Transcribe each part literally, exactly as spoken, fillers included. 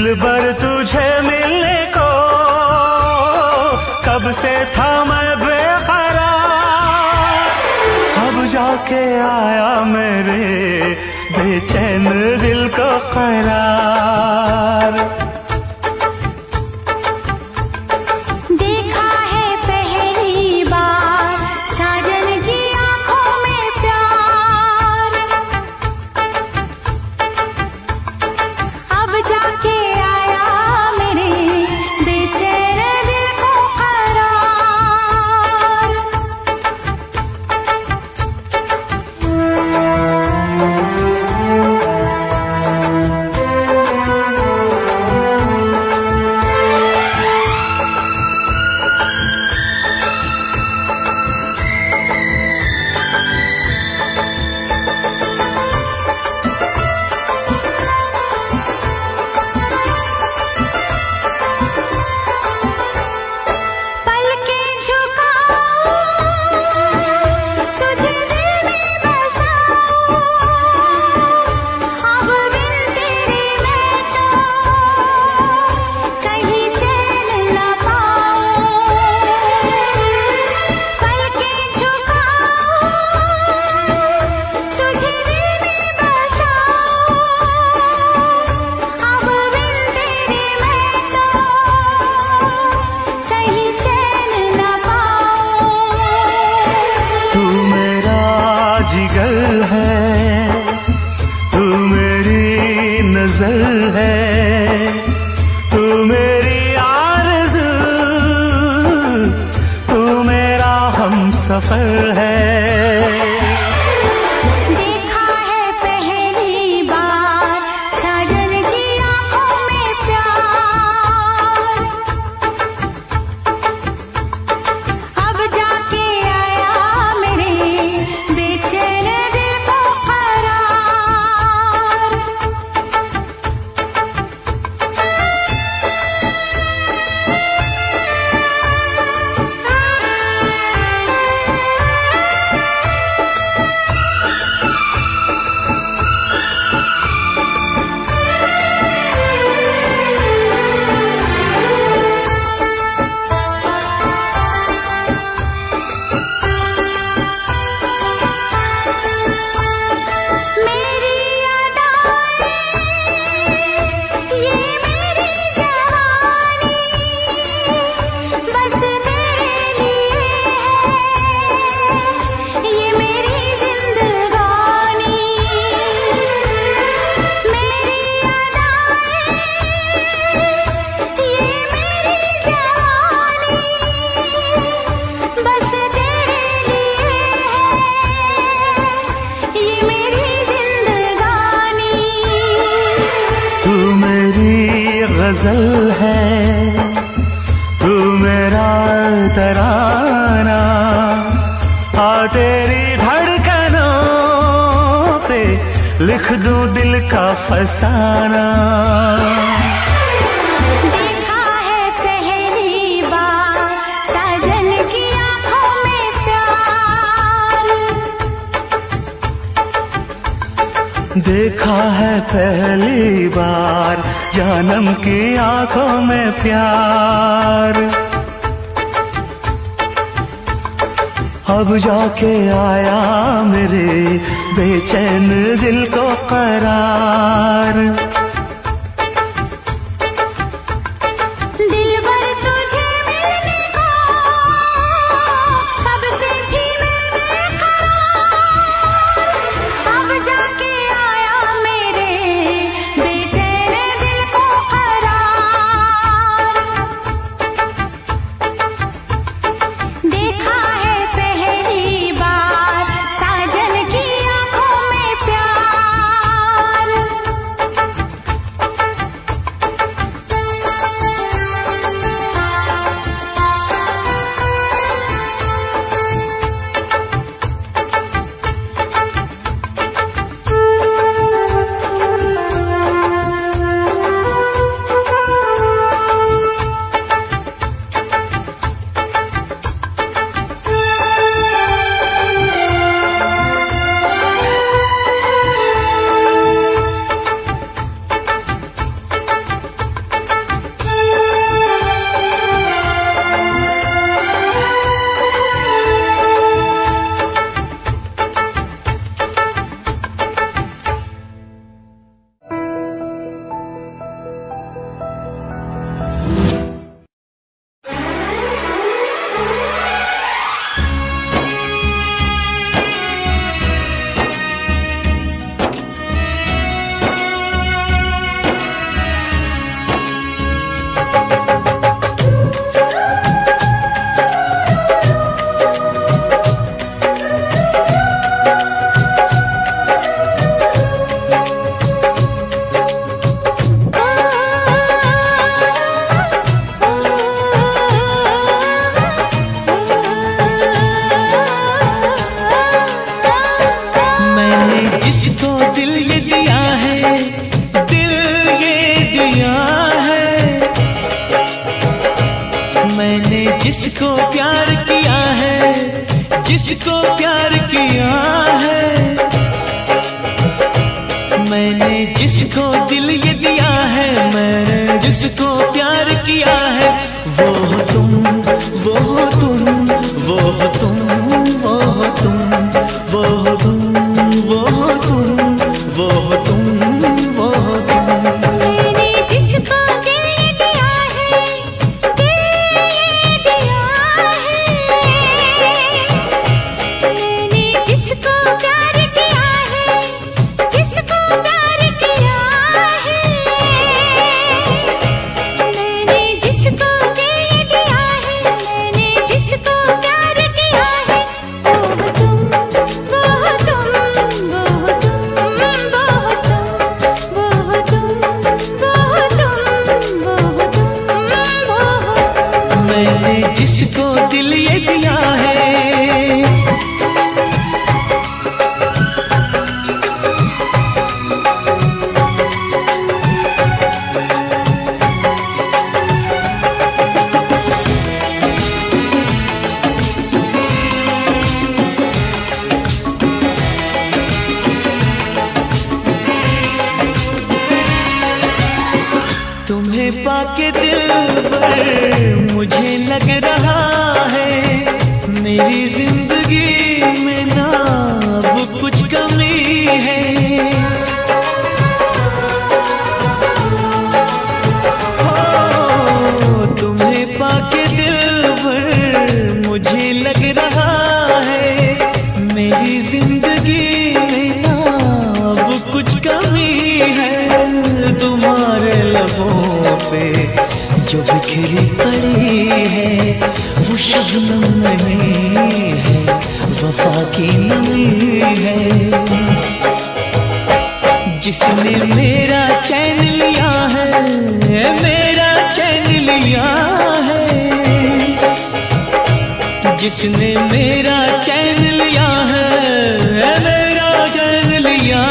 दिल भर तुझे मिलने को कब से था मैं बेकरार, अब जाके आया मेरे बेचैन दिल को करार। देखा है पहली बार जानम की आंखों में प्यार, अब जाके आया मेरे बेचैन दिल को करार। मैंने जिसको प्यार किया है, जिसको प्यार किया है, मैंने जिसको दिल ये दिया है, मैंने जिसको प्यार किया है, वो हो तुम, वो हो तुम, वो हो तुम, वो हो तुम, वो हो तुम, वो हो तुम, वो हो तुम, वो हो तुम। जिसको दिल ये दिया है, तुम्हें पाके दिल पर मुझे लग रहा है मेरी जिंदगी में ना अब कुछ कमी है। हो तुम्हें पाके दिल पर मुझे लग रहा है मेरी जिंदगी में ना अब कुछ कमी है। तुम्हारे लबों पे जो बिखरी पड़ी है वो शबनम नहीं है, वफा की नमी है। जिसने मेरा चैन लिया है, मेरा चैन लिया है, जिसने मेरा चैन लिया है, मेरा चैन लिया है।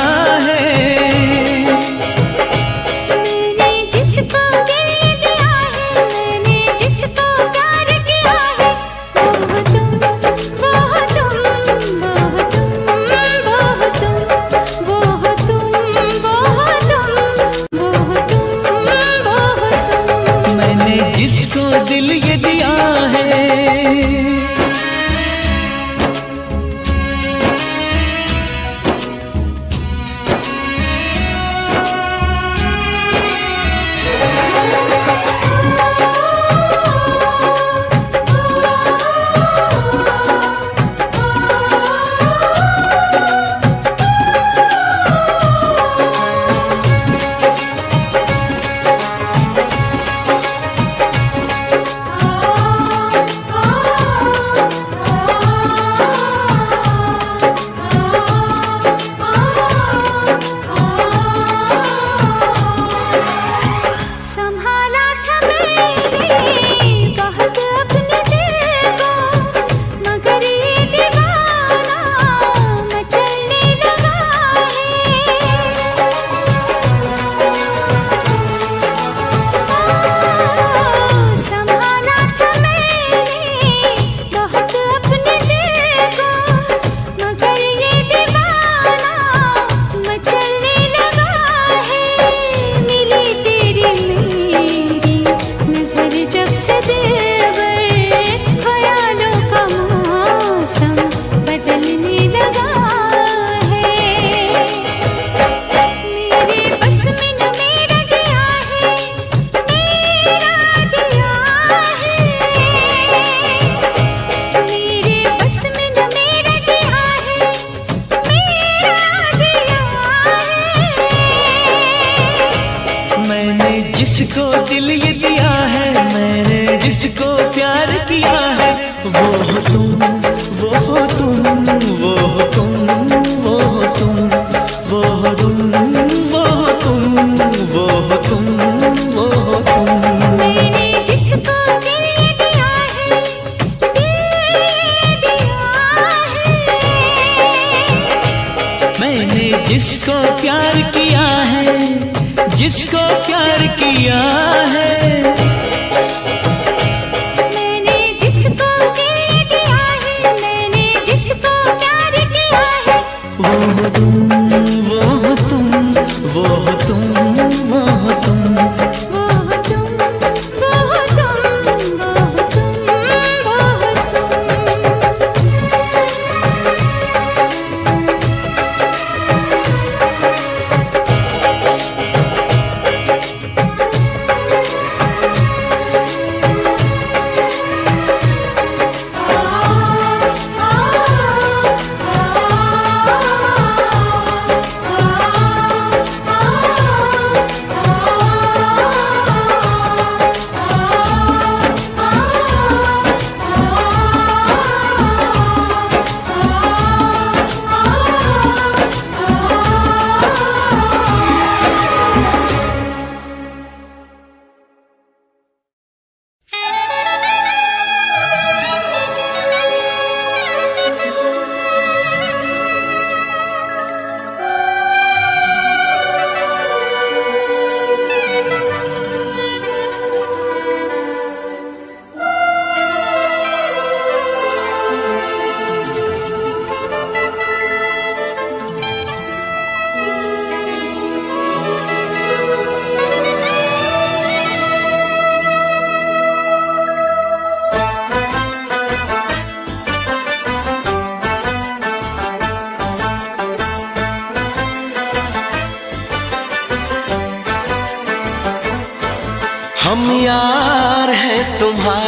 जिसको दिल ये दिया है, जिसको दिल ये दिया है, मैंने जिसको प्यार किया है, वो हो तुम, वो हो तुम, वो हो तुम, वो हो तुम, वो हो तुम, वो हो तुम, वो हो तुम, वो हो तुम। मैंने जिसको दिल ये दिया है, मैंने जिसको प्यार किया है, जिसको प्यार किया है।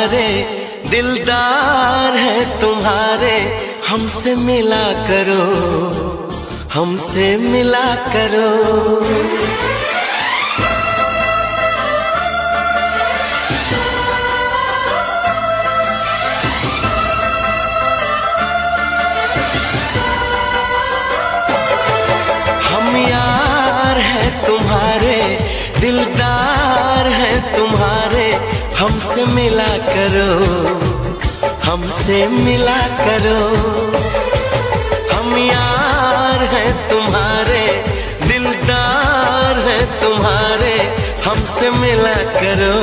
प्यारे, दिलदार है तुम्हारे, हमसे मिला करो, हमसे मिला करो। हम यार है तुम्हारे, दिलदार है तुम्हारे, हमसे मिला करो, हमसे मिला करो। हम यार है तुम्हारे, दिलदार है तुम्हारे, हमसे मिला करो,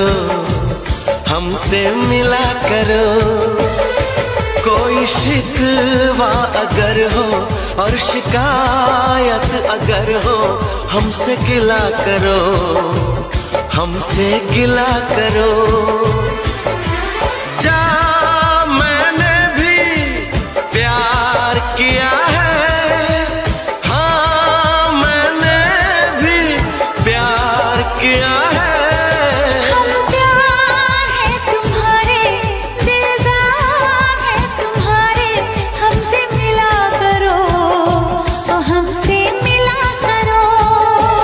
हमसे मिला करो। कोई शिकवा अगर हो और शिकायत अगर हो, हमसे गिला करो, हमसे गिला करो। जा मैंने भी प्यार किया है, हाँ मैंने भी प्यार किया है। हम प्यार है तुम्हारे, दिलदार है तुम्हारे, हमसे मिला करो, हमसे मिला करो। कोई शिकवा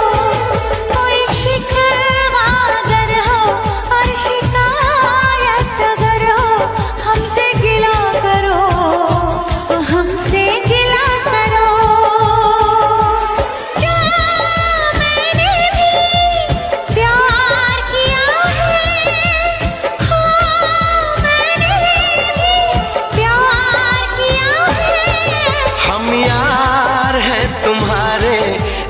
अगर हो और शिकायत अगर हो, हमसे गिला करो, हमसे गिला करो। जो मैंने भी प्यार किया है, हाँ मैंने भी प्यार किया है। हम यार हैं तुम्हारे,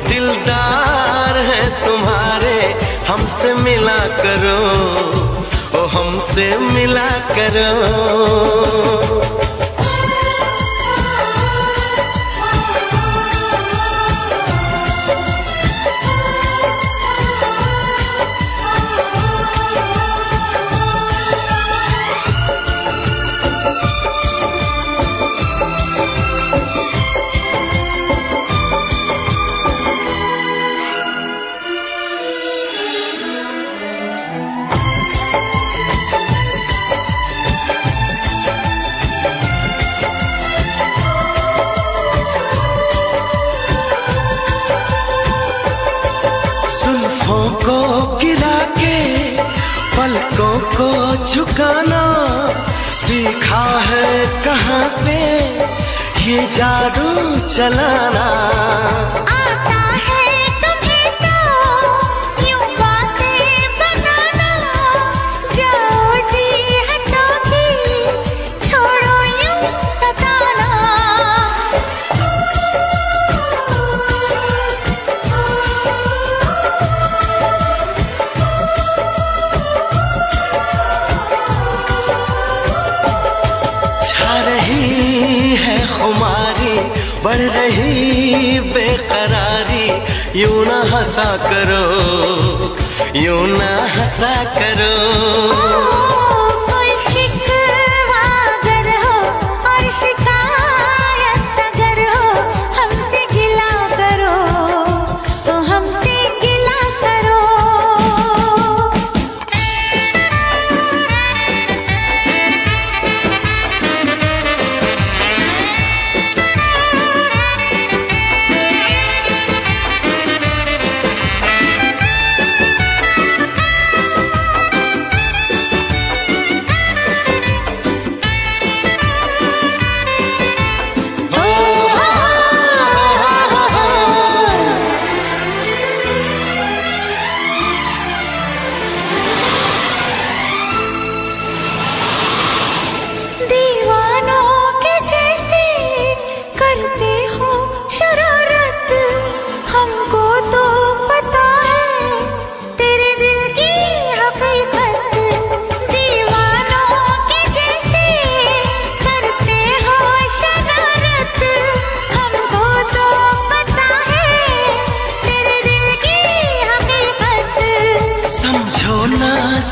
दिलदार हैं तुम्हारे, हमसे मिला करो, ओ हमसे मिला करो। जुल्फों को गिरा के पलकों को झुकाना सीखा है कहाँ से ये जादू चलाना। आता है तुम्हें तो यूं बातें बनाना, जाओ जी हटोगी छोड़ो यूं सताना। खुमारी बढ़ रही बेकरारी, यूं ना हंसा करो, यूं ना हंसा करो। कोई शिकवा अगर हो और शिकायत अगर हो, हमसे गिला करो, तो हमसे गिला करो।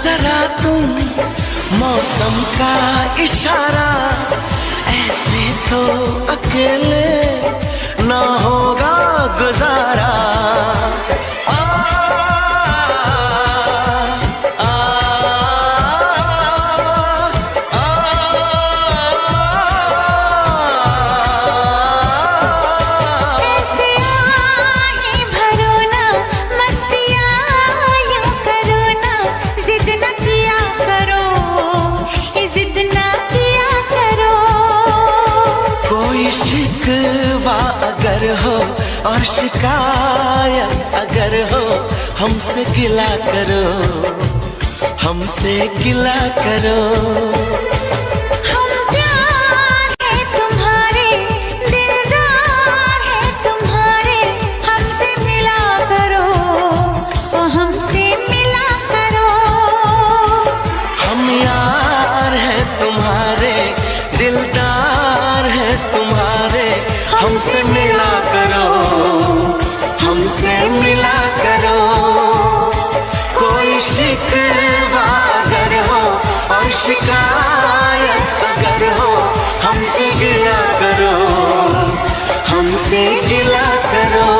जरा तुम मौसम का इशारा, ऐसे तो अकेले ना होगा गुजारा। आ, आ, आ, आ, और शिकायत अगर हो हमसे गिला करो, हमसे गिला करो। हमसे मिला करो, हमसे मिला करो। कोई शिकवा अगर हो और शिकायत अगर हो हमसे गिला करो, हमसे गिला करो।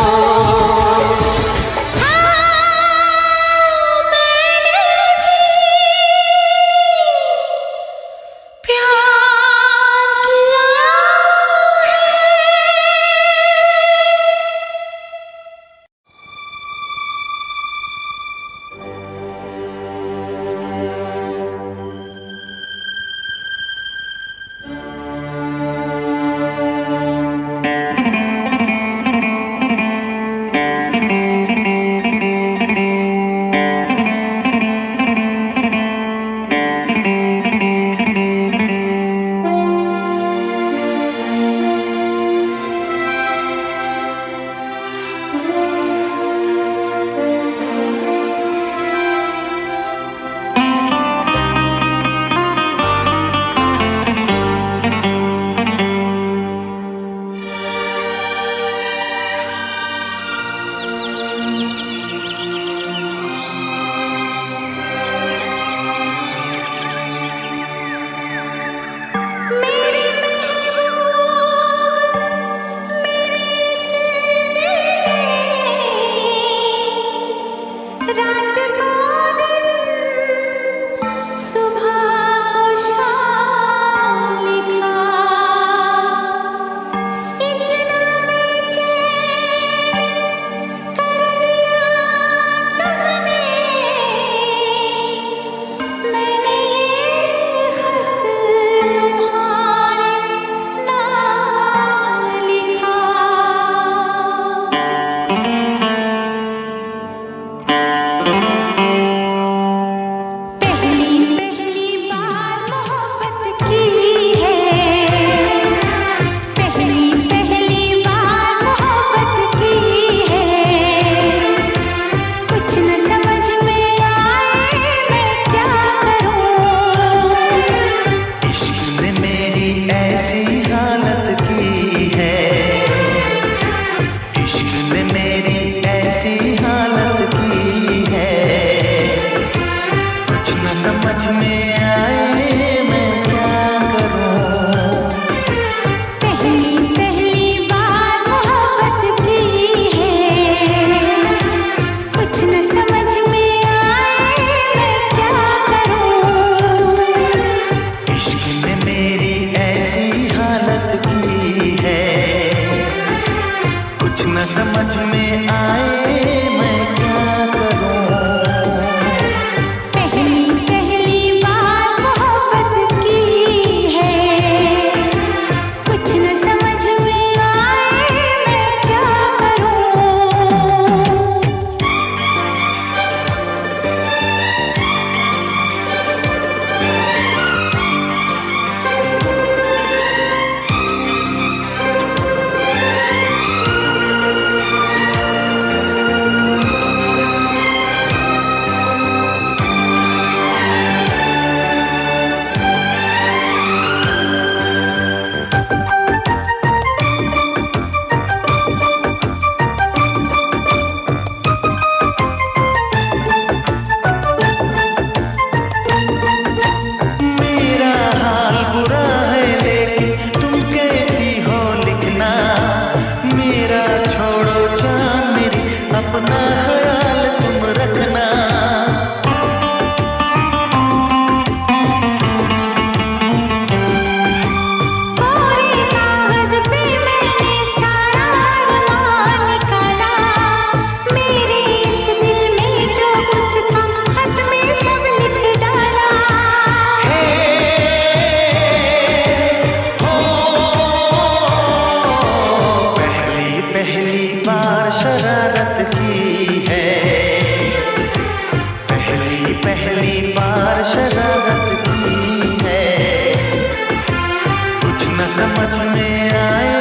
समझ में आए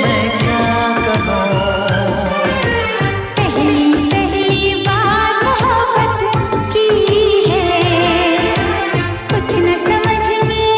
मैं क्या कहूँ। पहली पहली बार मोहब्बत की है, कुछ न समझ में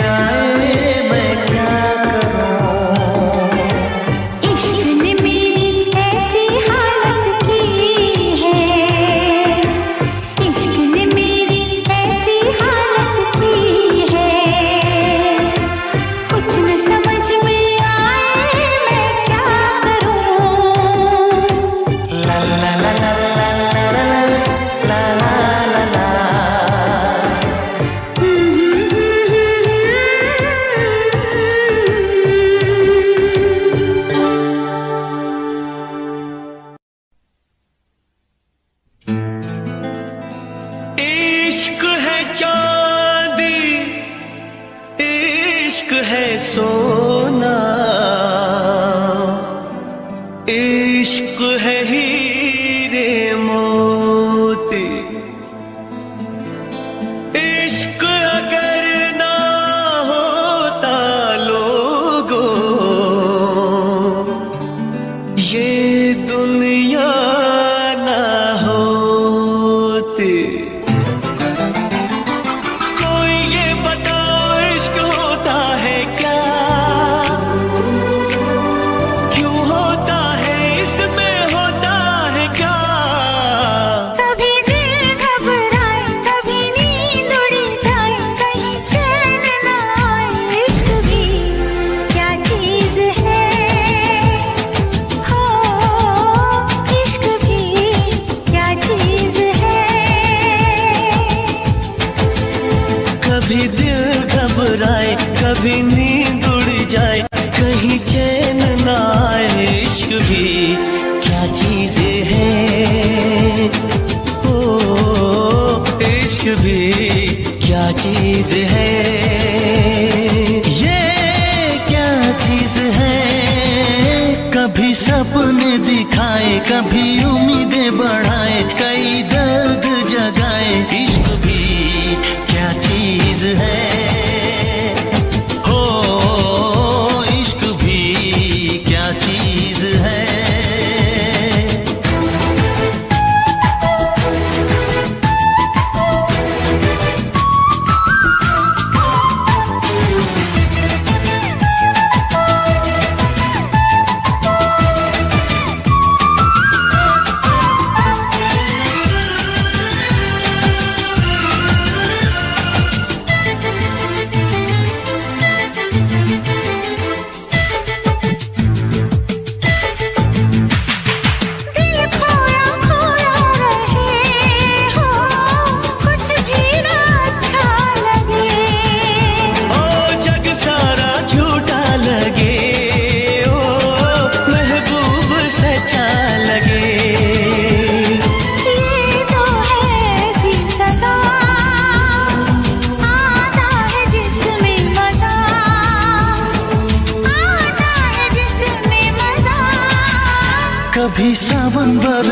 आए मैं क्या कभी उम्मीदें बढ़ाए, कई दर्द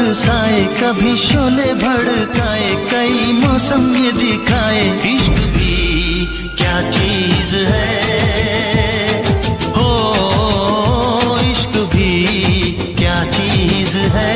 बरसाए, कभी शोले भड़काए, कई मौसम ये दिखाए। इश्क भी क्या चीज है, हो इश्क भी क्या चीज है।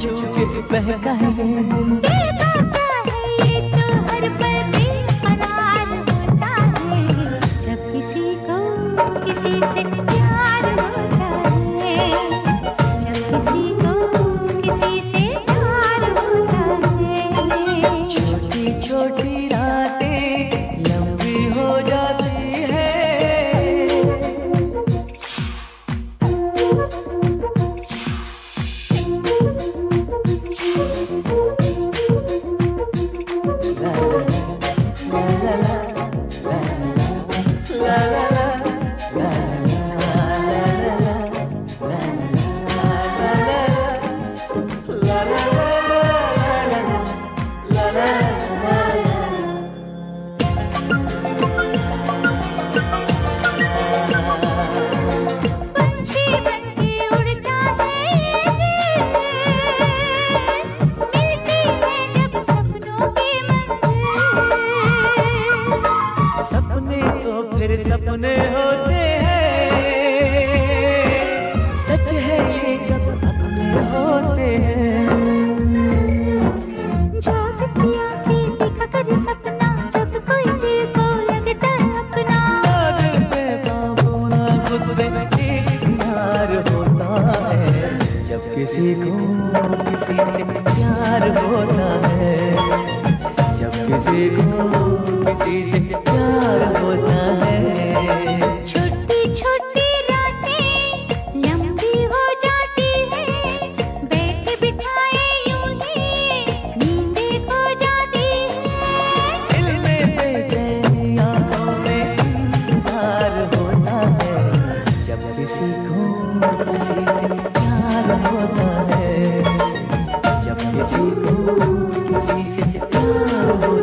जो बहका है ये तो हर पल बेकरार होता है, जब किसी को किसी से प्यार होता है, जब किसी को किसी से प्यार होता है। छोटी छोटी रातें लंबी हो जाती है। फिर सपने होते हैं, सच है ये कब अपने होते हैं। जागती आँखें देखा कर सपना, जब कोई दिल को लगता अपना, दिल में बाबूना खुद में प्यार होता है, जब किसी को किसी से प्यार होता है, जब किसी को किसी से प्यार होता है। छोटी छोटी रातें लंबी हो जाती है, बैठे बिठाए यूं ही नींद खो जाती है, दिल में बेचैनी आँखों में इंतजार होता है, जब किसी को किसी से प्यार होता है, जब किसी को किसी से प्यार होता है।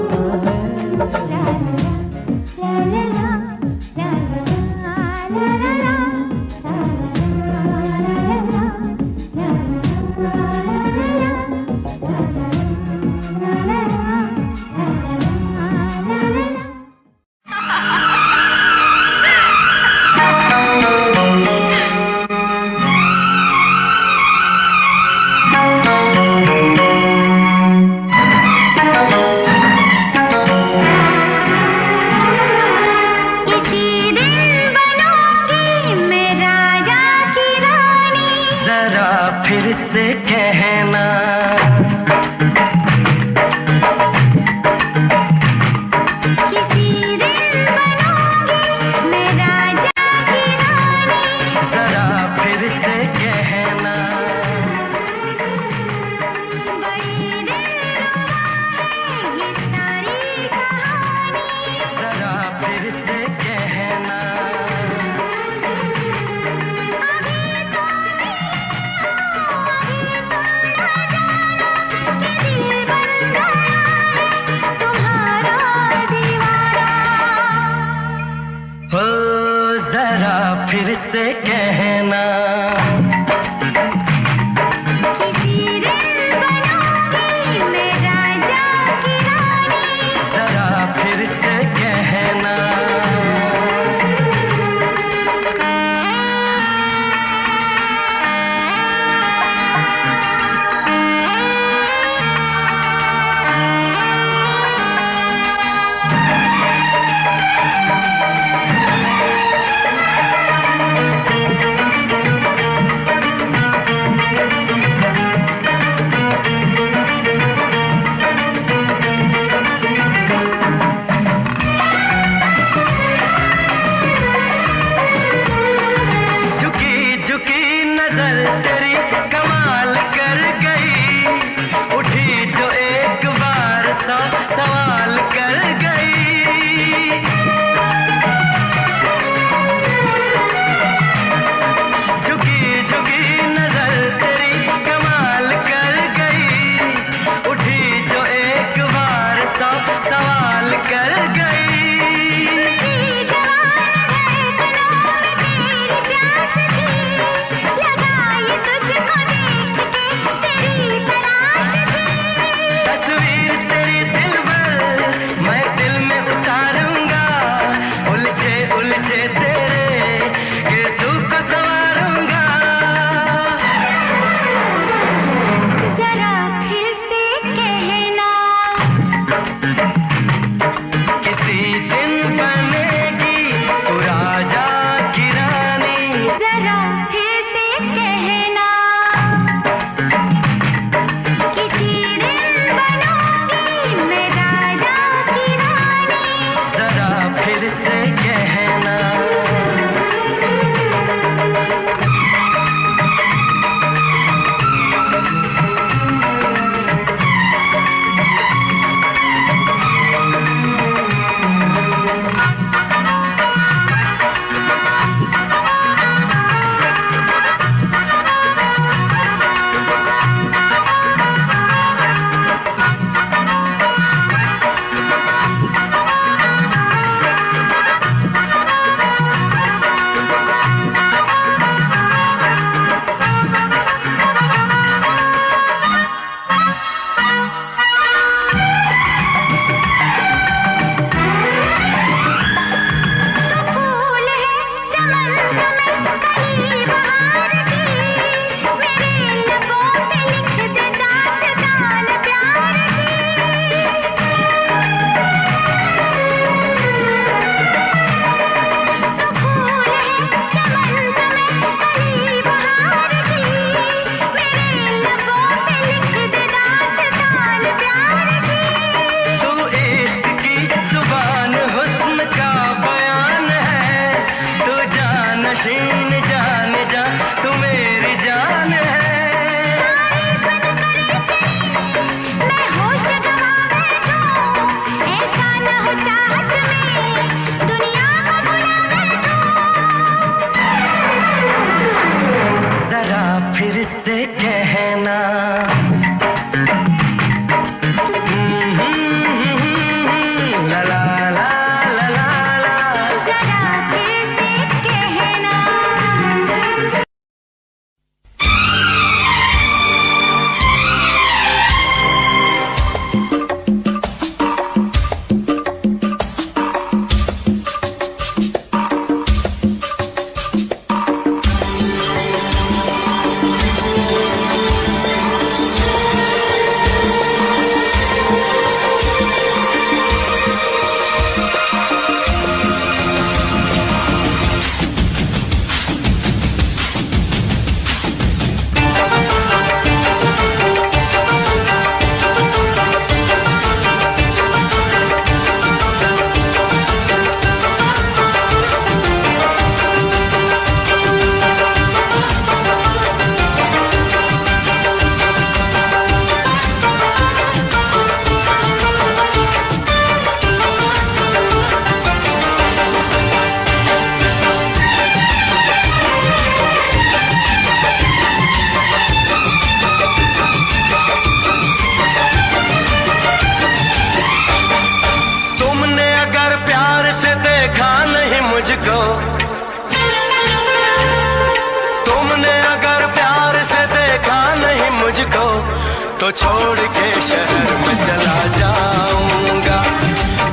तो छोड़ के शहर में चला जाऊंगा,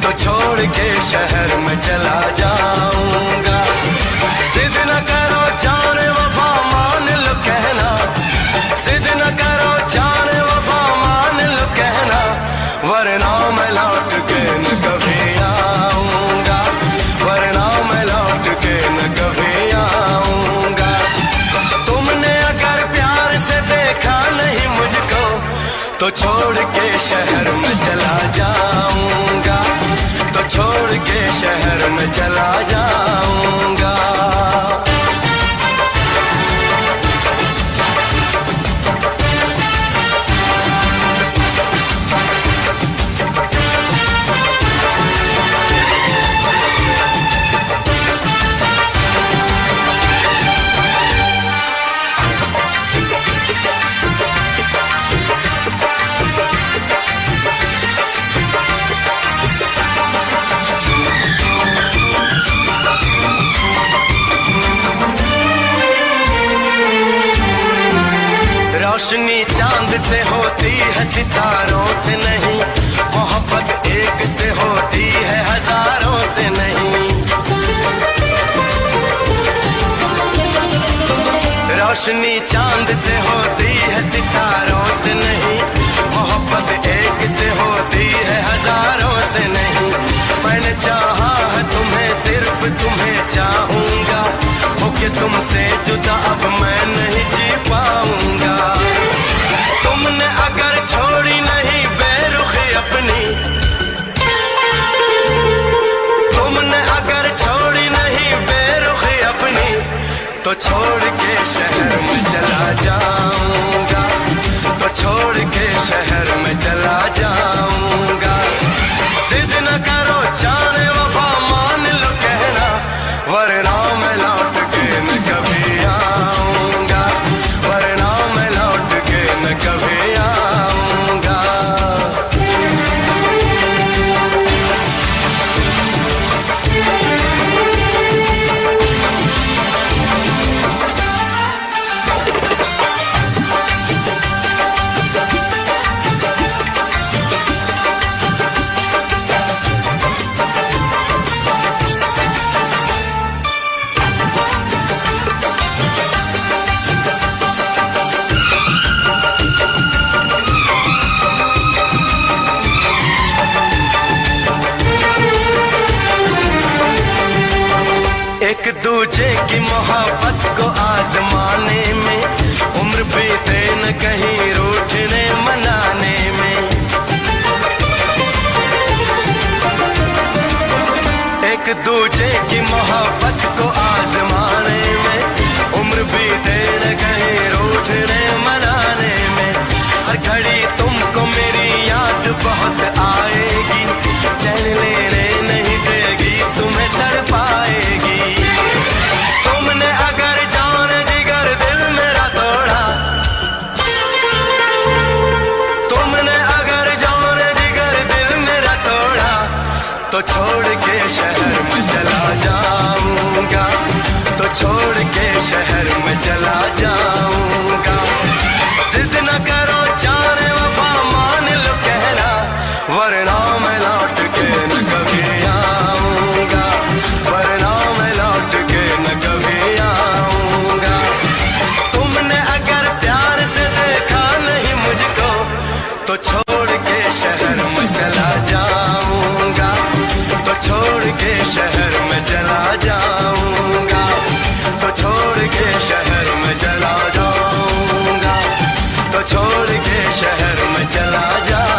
तो छोड़ के शहर में चला जाऊंगा। जिद न करो जान वफा मान लो कहना, जिद न करो जान वफा मान लो कहना, वरना मैं लौट के न कभी आऊंगा, वरना मैं लौट के न कभी आऊंगा। तुमने अगर प्यार से देखा नहीं मुझको तो छोड़ के शहर में चला जाऊंगा, तो छोड़ के शहर में चला जाऊंगा। रोशनी चांद से होती है, सितारों से नहीं। मोहब्बत एक से होती है, हजारों से नहीं। रोशनी चांद से होती है, सितारों से नहीं। मोहब्बत एक से होती है, हजारों से नहीं। मैंने चाहा है तुम्हें, सिर्फ तुम्हें चाहूंगा। हो के तुमसे जुदा अब मैं नहीं जी पाऊंगा। तुमने अगर छोड़ी नहीं बेरुखी अपनी, तुमने अगर छोड़ी नहीं बेरुखी अपनी, तो छोड़ के शहर में चला जाऊंगा, तो छोड़ के शहर में चला जाऊंगा। जिद न करो जाने वफा मान लो कहना, वरना मैं लौट के न कभी आऊंगा, वरना मैं लौट के न कभी आऊंगा। एक दूजे की मोहब्बत को आजमाने में उम्र बीते न कहीं रूठने मनाने में। एक दूजे की मोहब्बत को आजमाने में उम्र बीते न कहीं रूठने मनाने में। हर घड़ी तुमको मेरी याद बहुत आएगी, चैन लेने नहीं देगी, तुम्हें तड़ पाएगी। तुमने अगर जान जिगर दिल मेरा तोड़ा, तुमने अगर जान जिगर दिल मेरा तोड़ा, तो छोड़ के शहर में चला जाऊंगा, तो छोड़ के शहर में चला जाऊंगा। जिद न करो जाने वफा मान लो कहना, वरना मैं लौट के न कभी आऊंगा, वरना मैं लौट के न कभी आऊंगा। तुमने अगर प्यार से देखा नहीं मुझको तो छोड़ के शहर में चला जाऊंगा, तो छोड़ के शहर में चला जाऊंगा, तो छोड़ के शहर में चला जाऊंगा, तो छोड़ के शहर में चला जाऊंगा।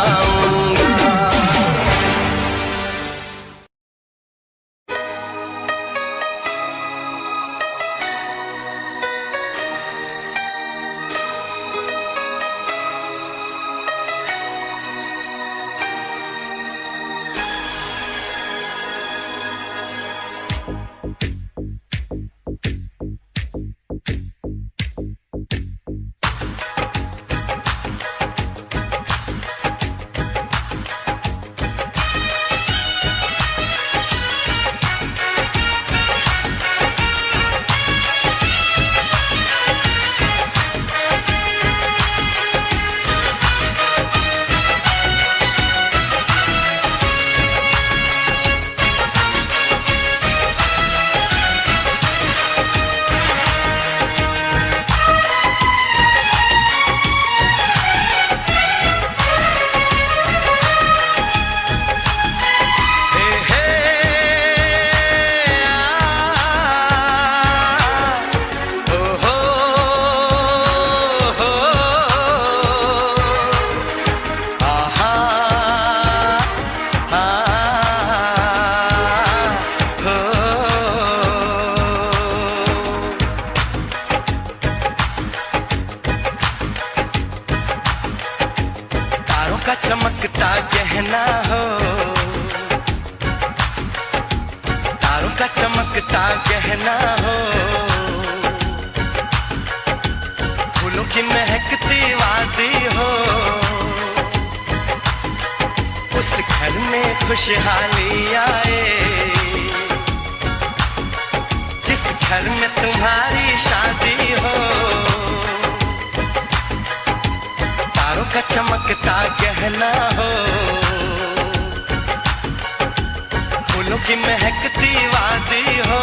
चमकता गहना हो, तारों का चमकता गहना हो, फूलों की महकती वादी हो, उस घर में खुशहाली आए जिस घर में तुम्हारी शादी हो। तारों का चमकता गहना हो, फूलों की महकती वादी हो,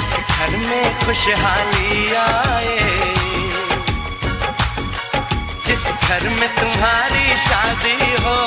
उस घर में खुशहाली आए जिस घर में तुम्हारी शादी हो।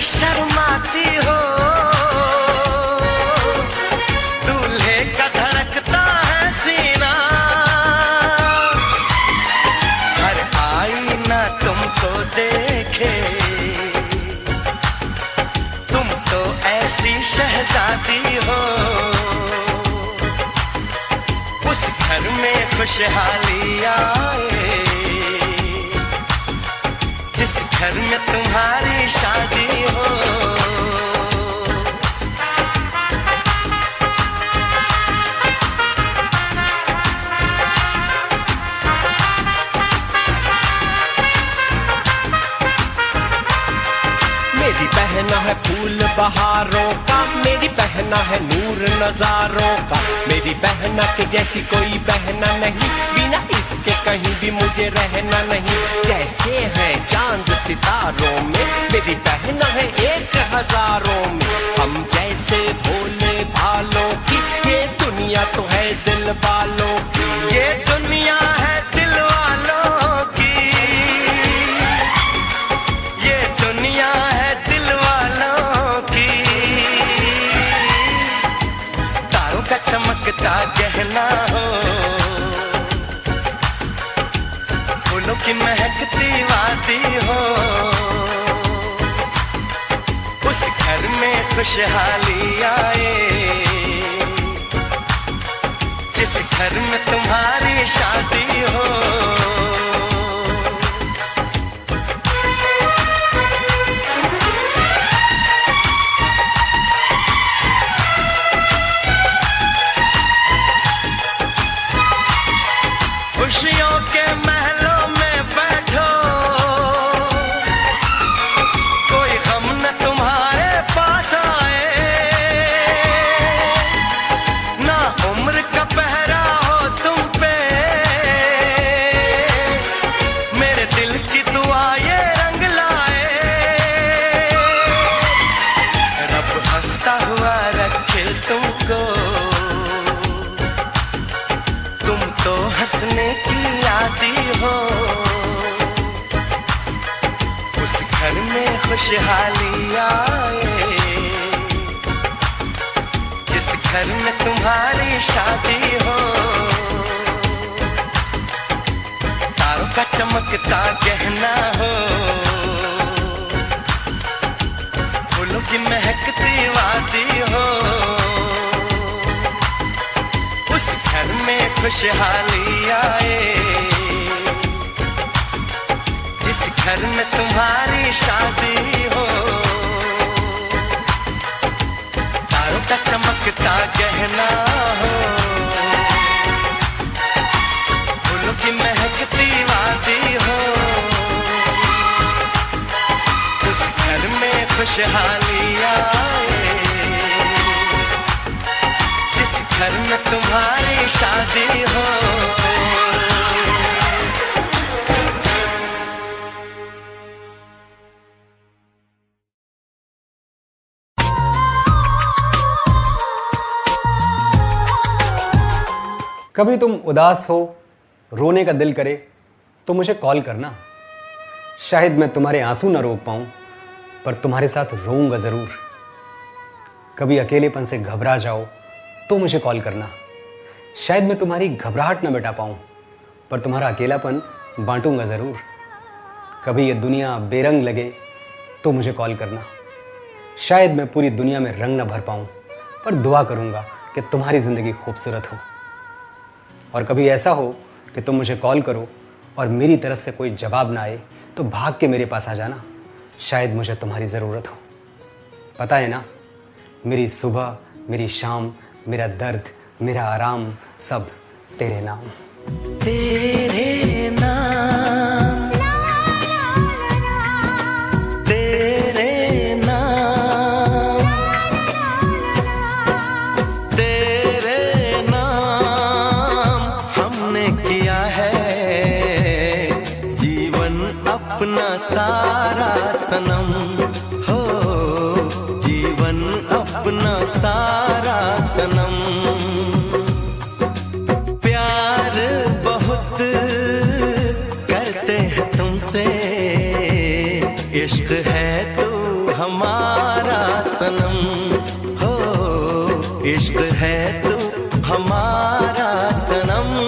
शर्माती हो, दूल्हे का धड़कता है सीना, हर आईना तुमको देखे, तुम तो ऐसी शहजादी हो। उस घर में खुशहाली आए जिस घर में तुम्हारी शादी हो। मेरी पहना है फूल बहारों का, मेरी पहना है नूर नजारों का, मेरी पहना के जैसी कोई पहना नहीं, बिना इसके कहीं भी मुझे रहना नहीं। जैसे हैं चांद सितारों में, मेरी पहना है एक हजारों में, हम जैसे भोले भालों की ये दुनिया तो है दिल वालों की, ये दुनिया है दिल वालों की, ये दुनिया है दिल वालों की। तारों का चमकता गहना हो, फूलों की महकती वादी हो, उस घर में खुशहाली आए जिस घर में तुम्हारी शादी हो। खुशियों के महलों में बैठो, कोई गम न तुम्हारे पास आए, ना उम्र का पहरा हो तुम पे, मेरे दिल की दुआ ये रंग लाए, रब हंसता हुआ रखे तुमको, तो हंसने की आदी हो। उस घर में खुशहाली आए जिस घर में तुम्हारी शादी हो। तारों का चमकता गहना हो, फूलों की महकती वादी हो, घर में खुशहाली आए जिस घर में तुम्हारी शादी हो। तारों का चमकता गहना हो, फूलों की महकती वादी हो, उस घर में खुशहाली आए जिस घर में तुम्हारी शादी हो। कभी तुम उदास हो, रोने का दिल करे तो मुझे कॉल करना। शायद मैं तुम्हारे आंसू ना रोक पाऊं, पर तुम्हारे साथ रोऊंगा जरूर। कभी अकेलेपन से घबरा जाओ तो मुझे कॉल करना। शायद मैं तुम्हारी घबराहट ना मिटा पाऊं, पर तुम्हारा अकेलापन बांटूंगा जरूर। कभी ये दुनिया बेरंग लगे तो मुझे कॉल करना। शायद मैं पूरी दुनिया में रंग ना भर पाऊं, पर दुआ करूंगा कि तुम्हारी जिंदगी खूबसूरत हो। और कभी ऐसा हो कि तुम मुझे कॉल करो और मेरी तरफ से कोई जवाब ना आए तो भाग के मेरे पास आ जाना। शायद मुझे तुम्हारी ज़रूरत हो। पता है ना, मेरी सुबह, मेरी शाम, मेरा दर्द, मेरा आराम, सब तेरे नाम। तेरे नाम, तेरे नाम, तेरे नाम हमने किया है जीवन अपना सारा सनम। हो जीवन अपना सारा सनम। प्यार बहुत करते हैं तुमसे, इश्क है तू हमारा सनम। हो इश्क है तू हमारा सनम।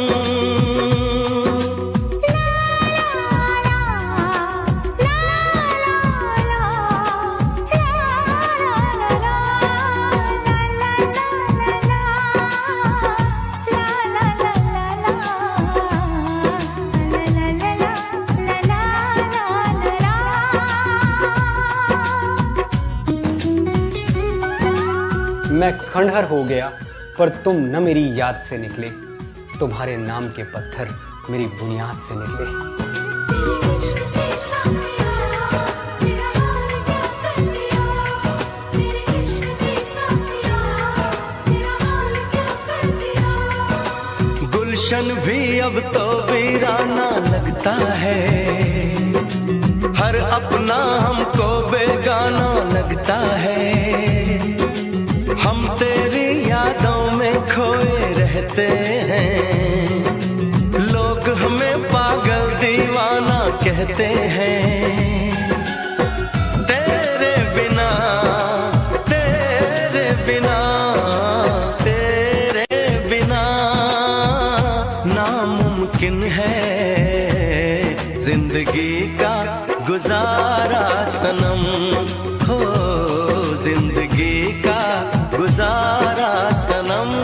मैं खंडहर हो गया पर तुम न मेरी याद से निकले, तुम्हारे नाम के पत्थर मेरी बुनियाद से निकले। गुलशन भी अब तो वीराना लगता है, हर अपना हमको बेगाना लगता है। हम तेरी यादों में खोए रहते हैं, लोग हमें पागल दीवाना कहते हैं। तेरे बिना, तेरे बिना, तेरे बिना नामुमकिन है जिंदगी का गुजारा सनम। हो जिंदगी का गुजारा सनम।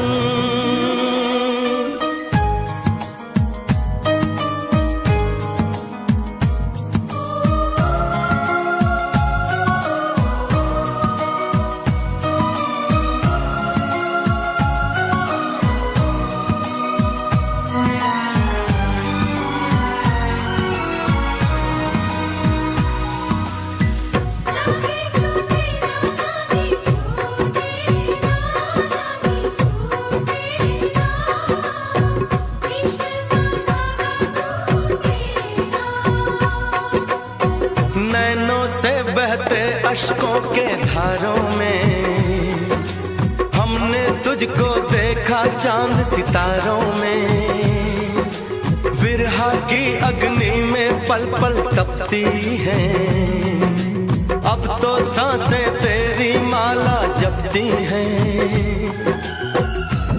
अश्कों के धारों में हमने तुझको देखा, चांद सितारों में। विरहा की अग्नि में पल पल तपती है, अब तो सांसें तेरी माला जपती हैं।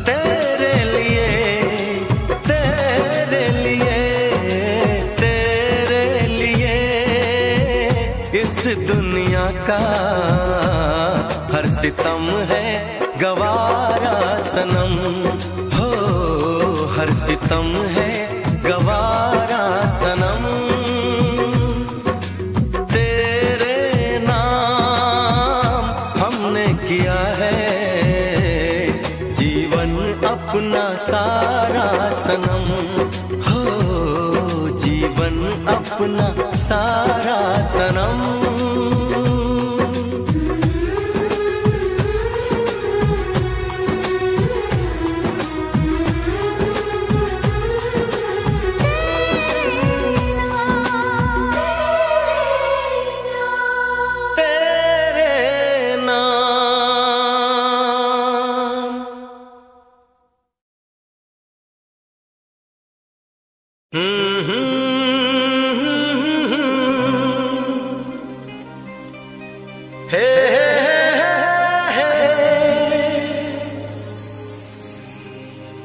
तेरे लिए, तेरे लिए, तेरे लिए इस दुनिया का हर सितम है गवारा सनम। हो हर सितम है गवारा सनम। तेरे नाम हमने किया है जीवन अपना सारा सनम। हो जीवन अपना सारा सनम।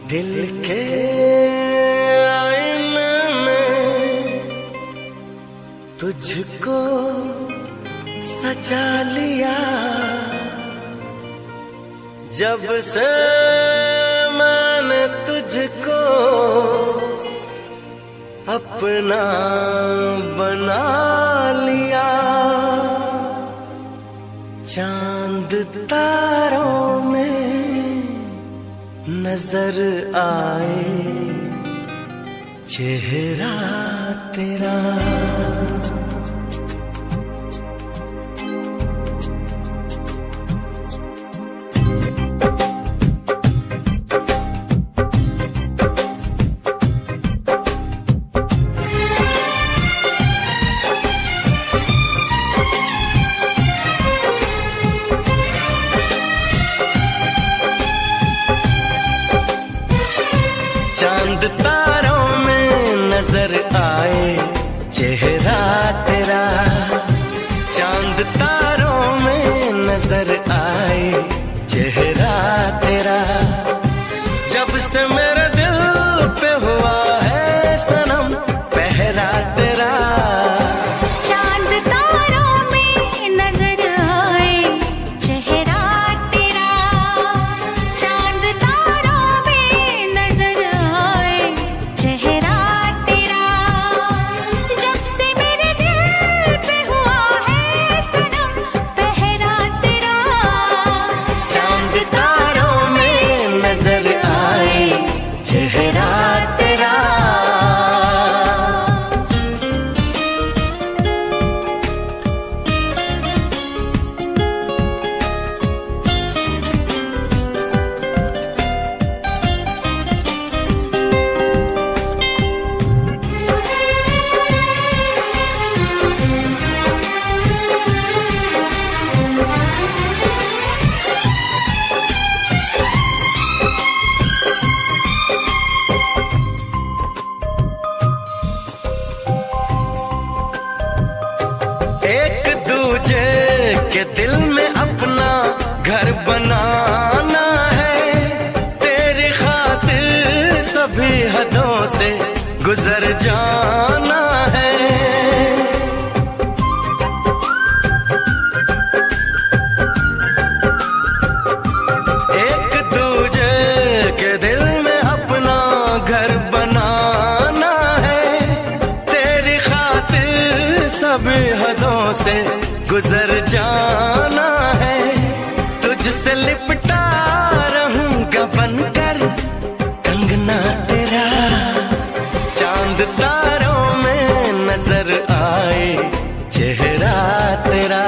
दिल के आईने में तुझको सजा लिया। जब से मैंने तुझको अपना बना लिया, चांद तारों में नजर आए चेहरा तेरा। चांद तारों में नजर आए चेहरा तेरा, चांद तारों में नजर आए चेहरा तेरा। जब से मेरे दिल पे हुआ है सनम पहरा तेरा, चांद तारों में नजर आए चेहरा तेरा, चांद तारों में नजर चेहरा तेरा। जब से मेरे दिल पे हुआ है सनम पहरा तेरा, चांद तारों में नजर आए चेहरा तेरा। के दिल में अपना घर बनाना है, तेरी खातिर सभी हदों से गुजर जाना है। एक दूजे के दिल में अपना घर बनाना है, तेरी खातिर सभी हदों से गुजर जाना है। तुझसे लिपटा रहूंगा बनकर कंगना तेरा, चांद तारों में नजर आए चेहरा तेरा।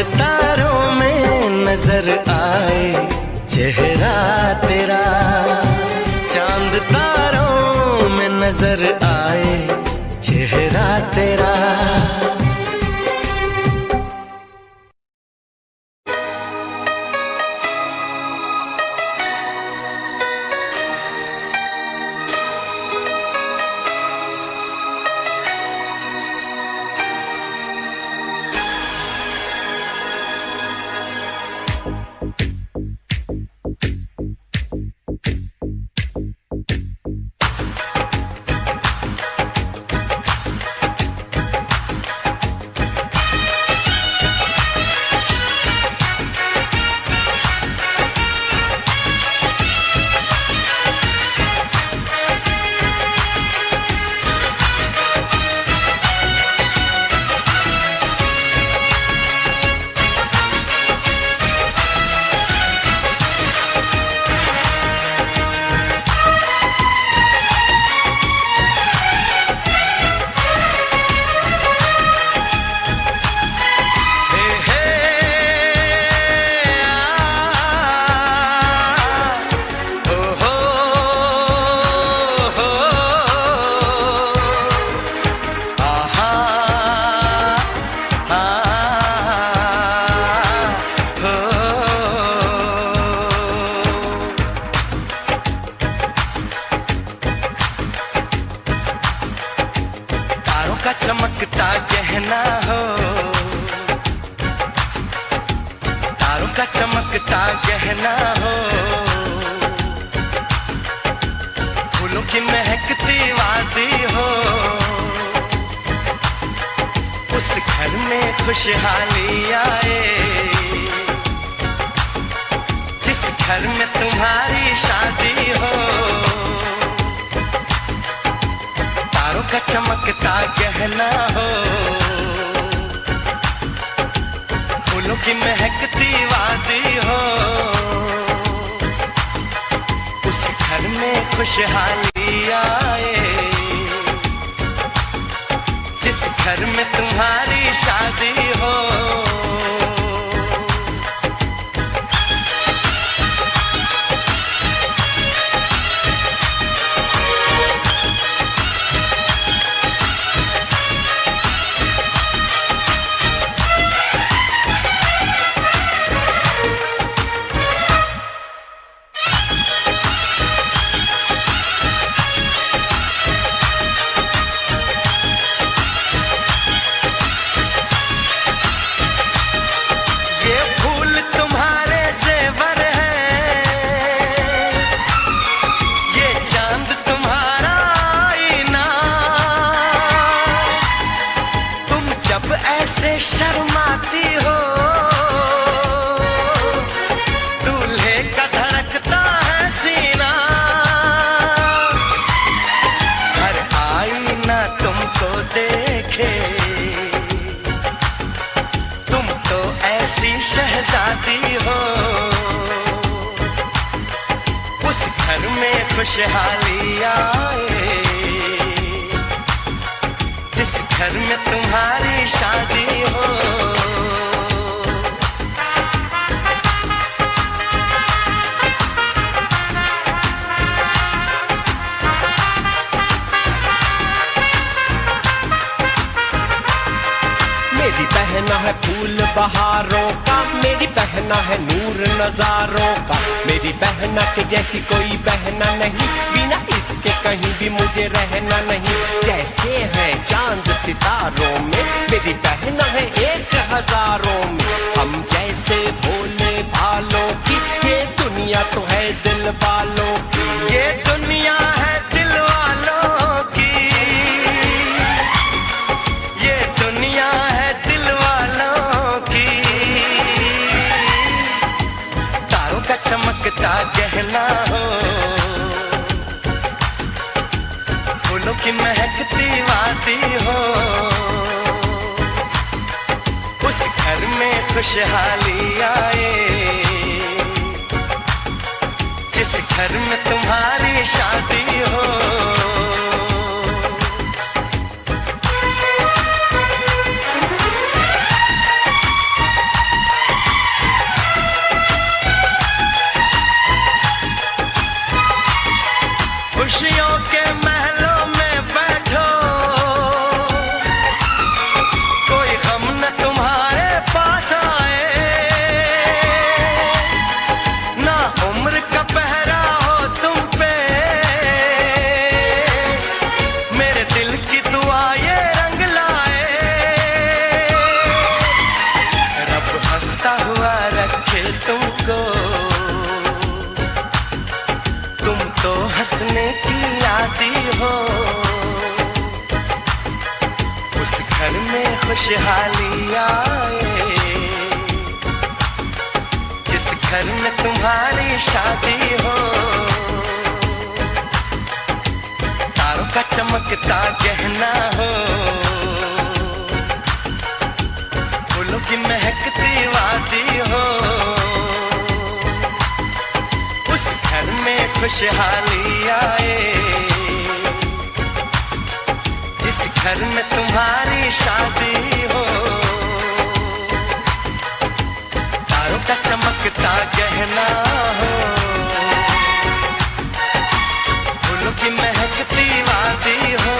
तारों में नजर आए चेहरा तेरा, चांद तारों में नजर आए चेहरा तेरा। का चमकता गहना हो, फूलों की महकती वादी हो, उस घर में खुशहाली आए जिस घर में तुम्हारी शादी हो। तारों का चमकता गहना हो, फूलों की महकती वादी हो, उस घर में खुशहाली आए जिस घर में तुम्हारी शादी हो। शर्माती हो, दूल्हे का धड़कता है सीना, हर आईना तुमको देखे, तुम तो ऐसी शहजादी हो। उस घर में खुशहाली आए जिस घर में तुम्हारी शादी हो। पहना है फूल बहारों का, मेरी पहना है नूर नजारों का, मेरी पहना के जैसी कोई पहना नहीं, बिना इसके कहीं भी मुझे रहना नहीं। जैसे है चांद सितारों में, मेरी पहना है एक हजारों में, हम जैसे भोले भालों की ये दुनिया तो है दिल वालों की, ये दुनिया है दिल वालों की, ये दुनिया है चमकता गहना हो, फूलों की महकती वादी हो, उस घर में खुशहाली आए जिस घर में तुम्हारी शादी हो। खुशियों के महलों में बैठो, कोई गम न तुम्हारे पास आए, ना उम्र का पहरा हो तुम पे, मेरे दिल की दुआ ये रंग लाए, रब हंसता हुआ रखे तुमको, तो हंसने की आदी हो। उस घर में खुशहाली आए जिस घर में तुम्हारी शादी हो। तारों का चमकता गहना हो, फूलों की महकती वादी हो, घर में खुशहाली आए जिस घर में तुम्हारी शादी हो। तारों का चमकता गहना हो, फूलों की महकती वादी हो,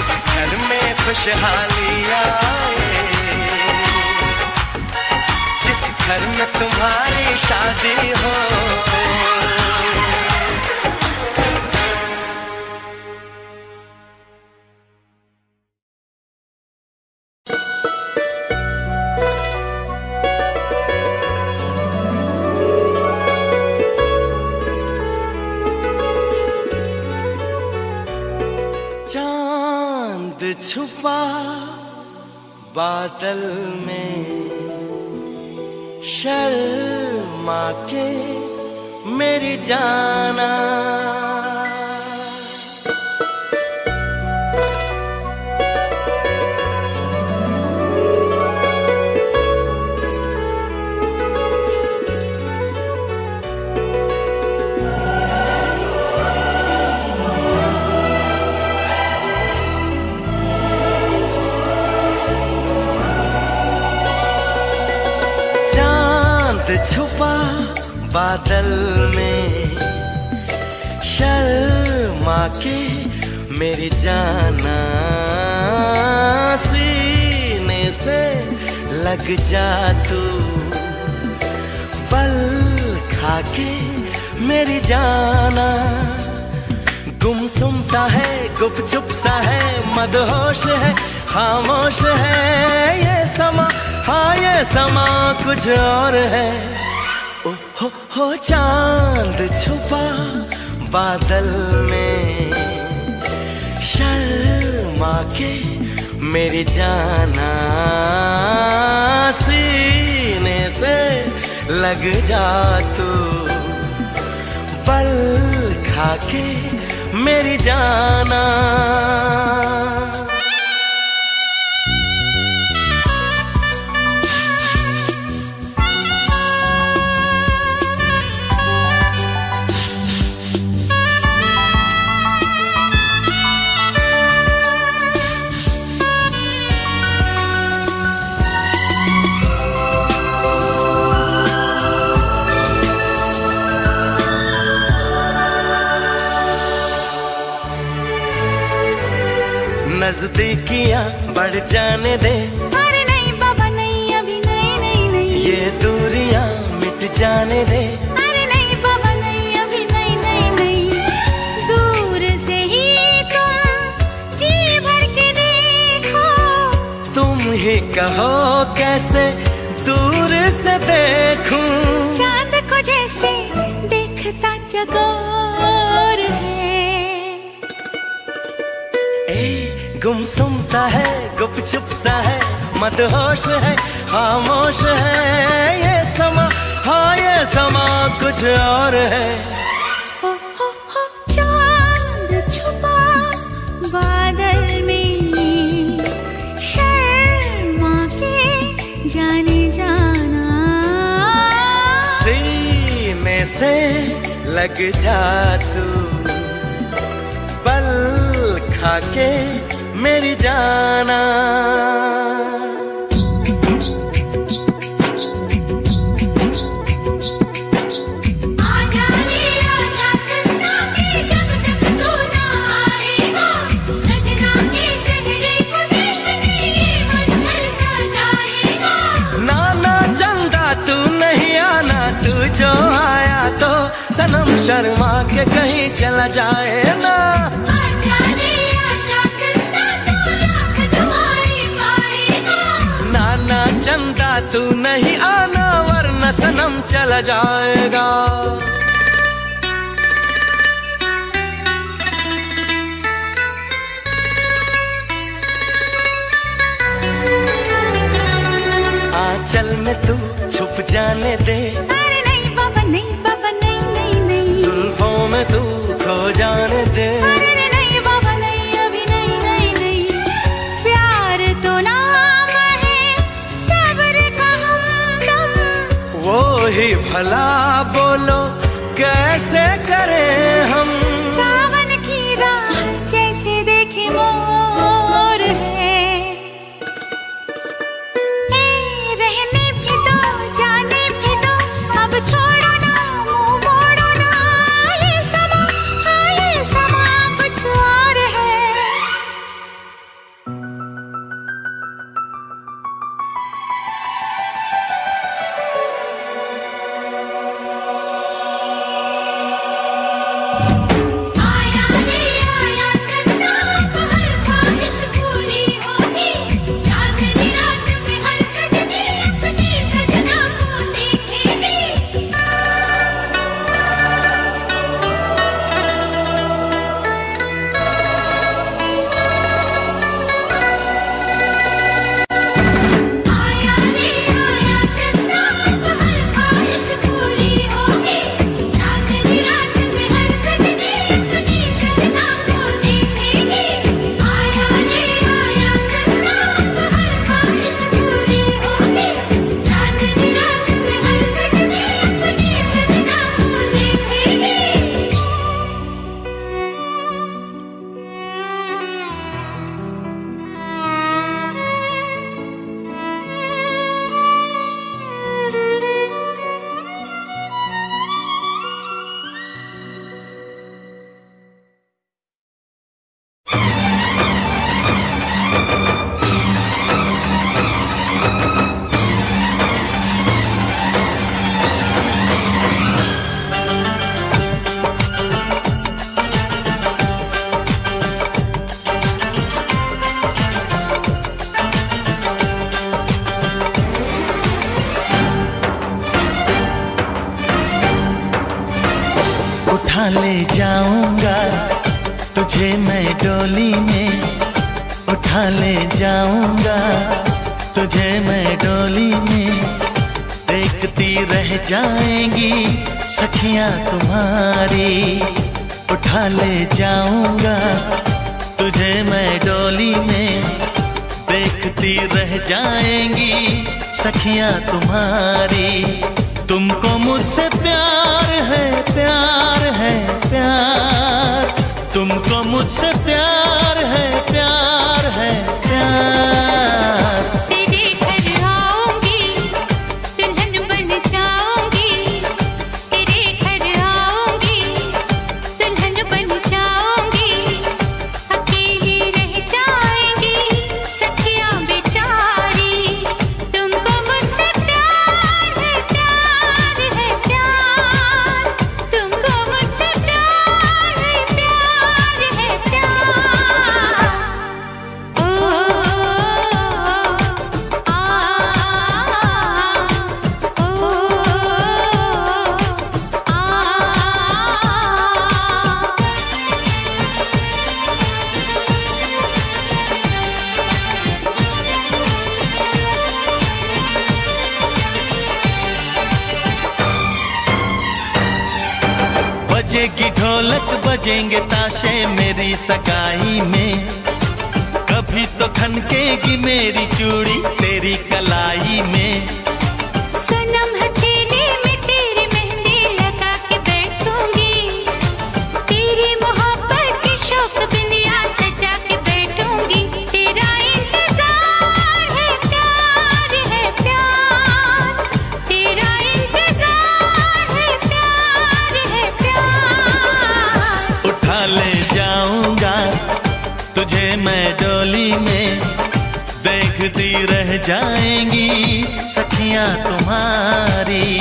उस घर में खुशहाली आए जिस घर में तुम्हारी शादी हो। छुपा बादल में शर्मा के मेरी जाना, छुपा बादल में शर्मा के मेरी जाना, सीने से लग जा तू पल खा के मेरी जाना। गुमसुम सा है, गुपचुप सा है, मदहोश है, खामोश है ये समा, हाँ ये समा कुछ और है। ओ हो हो चांद छुपा बादल में शर्मा के मेरी जाना, सीने से लग जा तू पल खा के मेरी जाना। नजदीकियाँ बढ़ जाने दे, अरे नहीं बाबा नहीं अभी नहीं नहीं नहीं, ये दूरियाँ मिट जाने दे, अरे नहीं बाबा नहीं अभी नहीं नहीं नहीं, दूर से ही तो जी भर के देखो, तुम ही कहो कैसे दूर से देखूं, चांद को जैसे देखता चकोर है। गुमसुम सा है, गुपचुप सा है, मदहोश है, खामोश है ये समा, हाँ ये समा कुछ और है। ओ हो हो चांद छुपा बादल में शर्मा के जाने जाना, सीने से लग जा तू पल खा के मेरी जाना। नाना चंदा तू नहीं आना, तू जो आया तो सनम शर्मा के कहीं चला जाए ना। चंदा तू नहीं आना वरना सनम चला जाएगा। आंचल में तू छुप जाने दे, अरे नहीं बाबा नहीं बाबा नहीं नहीं नहीं, जुल्फों में तू खो जाने दे, अरे नहीं बाबा नहीं अभी नहीं नहीं नहीं, प्यार तो ना वो ही भला बोलो कैसे करें हम, सावन की रात जैसे देखे मोर है। ए रहने भी दो जाने भी दो, अब छोड़ो ना मुँह मोड़ो ना, ये समा हाँ ये समा कुछ और है। ले जाऊंगा तुझे मैं डोली में, उठा ले जाऊंगा तुझे मैं डोली में। देखती रह जाएंगी सखियां तुम्हारी, उठा ले जाऊंगा तुझे मैं डोली में। देखती रह जाएंगी सखियां तुम्हारी, तुमको मुझसे प्यार है प्यार है प्यार, तुमको मुझसे प्यार है प्यार है प्यार। बजेगी ढोलक बजेंगे ताशे मेरी सगाई में, कभी तो खनकेगी मेरी चूड़ी तेरी कलाई में। सनम हथेली में तेरी मेहंदी लगा के बैठूंगी, तेरी मोहब्बत की शौक बिंदिया सजा के बैठूंगी। तेरा इंतजार है प्यार है प्यार, तेरा इंतजार है प्यार है प्यार। उठा ले जाऊंगा तुझे मैं डोली में, देखती रह जाएंगी सखियां तुम्हारी।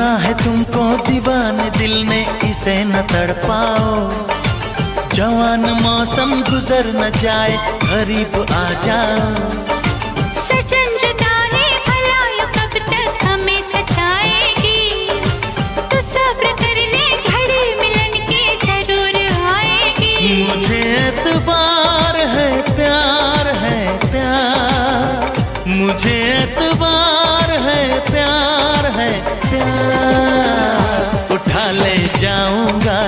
ना है तुमको दीवाने दिल में इसे न तड़ पाओ, जवान मौसम गुजर न जाए गरीब आ जाओ। सजन जुदाई भला यू कब तक हमें सताएगी, तो सब्र कर ले घड़ी मिलन की जरूर आएगी। मुझे एतबार है प्यार है प्यार, मुझे एतबार है प्यार है प्यार। उठा ले जाऊंगा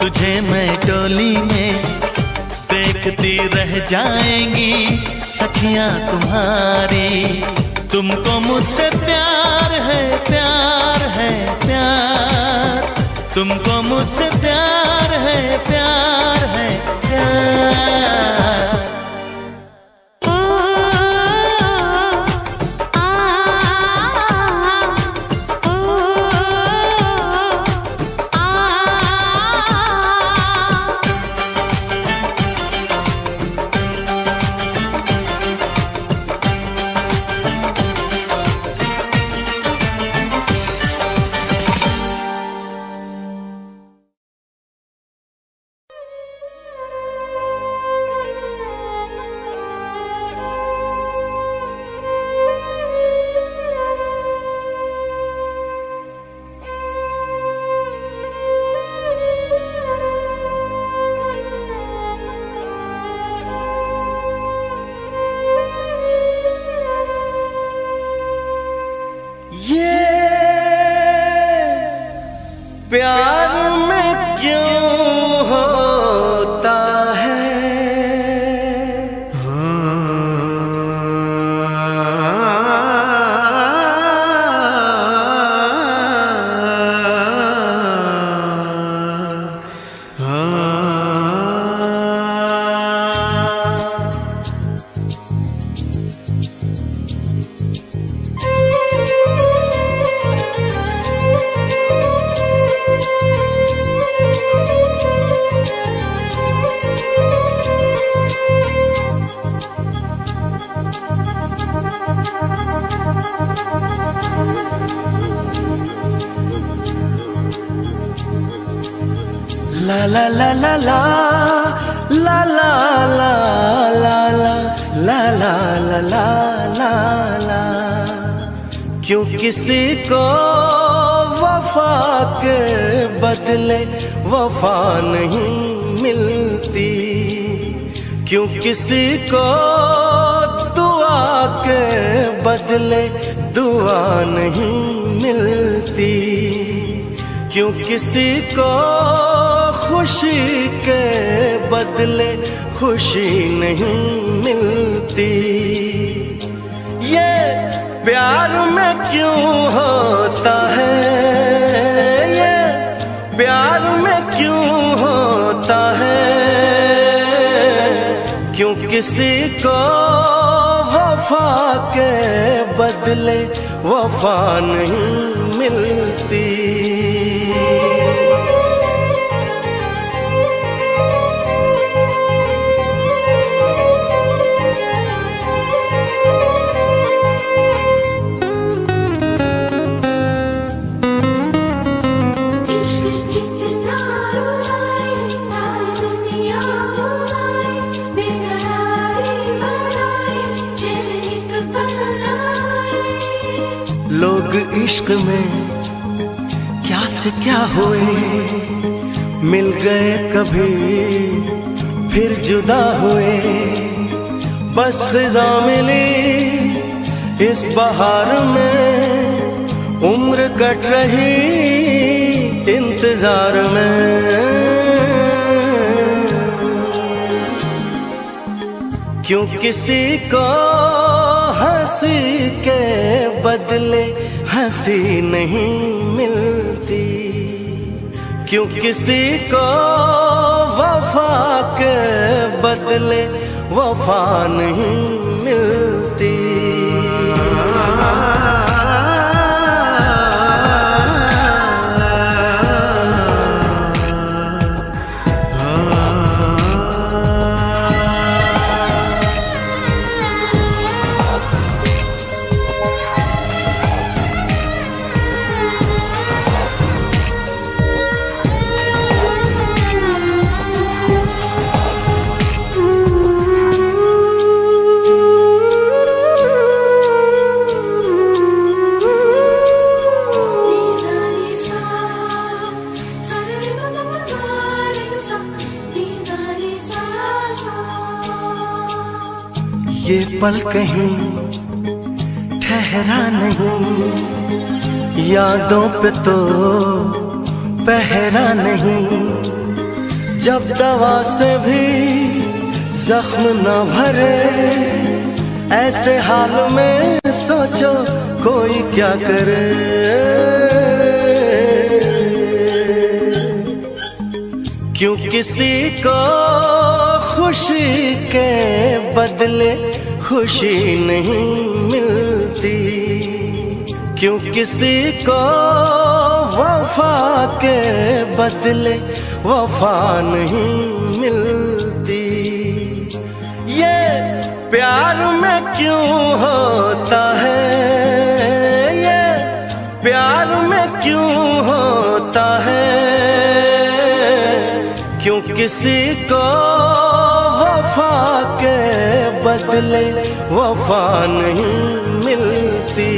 तुझे मैं डोली में, देखती रह जाएंगी सखियां तुम्हारी। तुमको मुझसे प्यार है प्यार है प्यार, तुमको मुझसे प्यार है प्यार है प्यार। la la la la la la la la la la la la la, क्यों किसी को वफा के बदले वफा नहीं मिलती, क्यों किसी को दुआ के बदले दुआ नहीं मिलती, क्यों किसी को खुशी के बदले खुशी नहीं मिलती, ये प्यार में क्यों होता है, ये प्यार में क्यों होता है, क्यों किसी को वफा के बदले वफा नहीं मिलती। लोग इश्क में क्या से क्या हुए, मिल गए कभी फिर जुदा हुए, बस ख़िज़ा मिली इस बहार में, उम्र कट रही इंतजार में, क्यों किसी को हंसी के बदले हंसी नहीं मिलती, क्यों किसी को वफा के बदले वफा नहीं मिलती। ये पल कहीं ठहरा नहीं, यादों पे तो पहरा नहीं, जब दवा से भी जख्म न भरे, ऐसे हाल में सोचो कोई क्या करे, क्यों किसी को खुशी के बदले खुशी नहीं मिलती, क्यों किसी को वफा के बदले वफा नहीं मिलती, ये प्यार में क्यों होता है, ये प्यार में क्यों होता है, क्यों किसी को वफा के बदले वफा नहीं मिलती।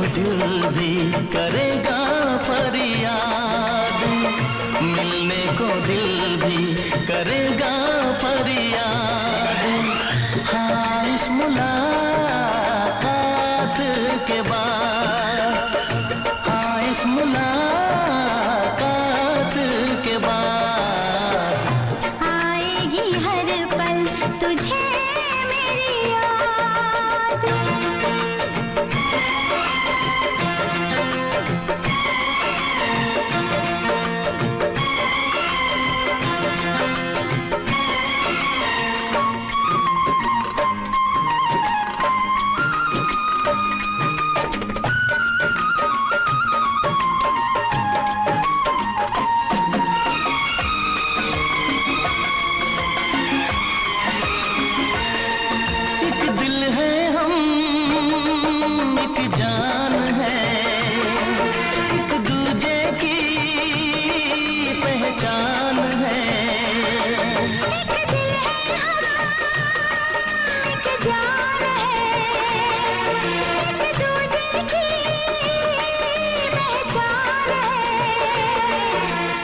दिल भी करेगा फरियाद, मिलने को दिल भी करेगा फरियाद। हाँ, इस मुलाकात के बाद, हाँ इस मुलाकात के बाद आएगी हर पल तुझे मेरी याद।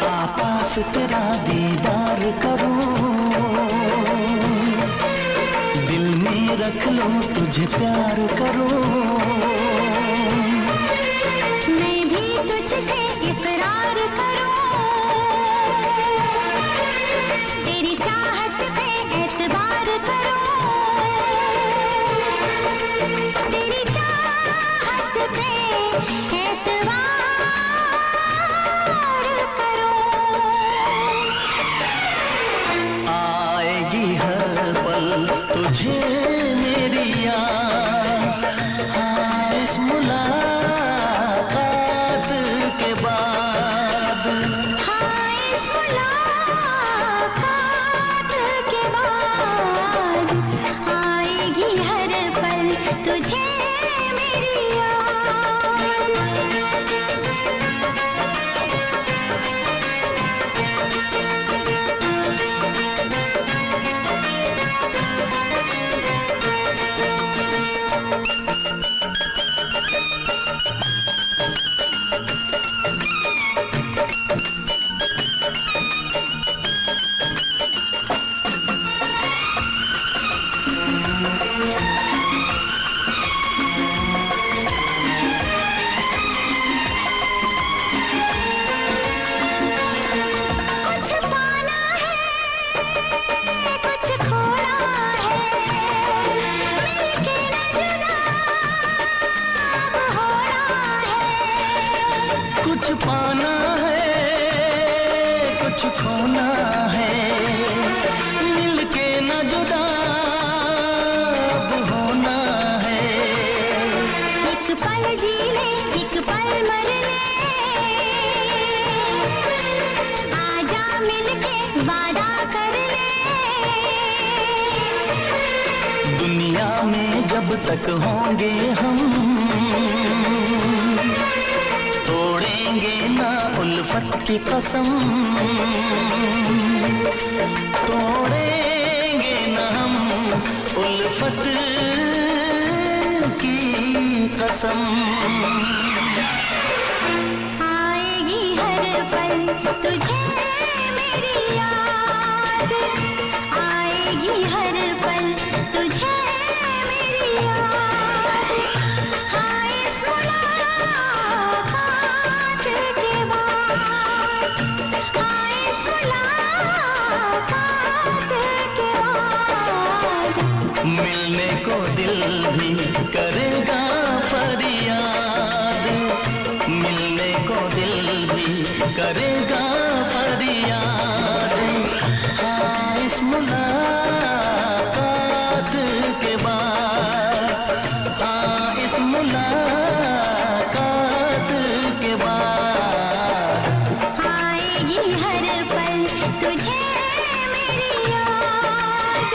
आपस तेरा दीदार करूं, दिल में रख लो तुझे प्यार करूं। मैं भी तुझसे इकरार करूं, तेरी चाहत पे एतबार करूं, तेरी चाहत पे एतबार। तुझे मेरी याद, हाँ इस मुलाकात के बाद, हाँ इस मुलाकात के बाद आएगी हर पल तुझे मेरी याद। कुछ पाना है कुछ खोना है, मिलके न जुदा अब होना है। एक पल जी ले एक पल मर ले, आजा मिलके वादा कर ले। दुनिया में जब तक होंगे हम, तोड़ेंगे ना उल्फत की कसम, तोड़ेंगे ना हम उल्फत की कसम। आएगी हर पल तुझे मेरी याद, आएगी हर पल तुझे मेरी याद। मिलने को दिल भी करेगा फरियाद, मिलने को दिल भी करेगा फरियाद। हाँ इस मुलाकात के बाद, हाँ इस मुलाकात के बाद आएगी हर पल तुझे मेरी याद,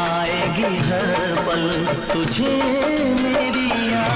आएगी हर पल तुझे मेरी याद।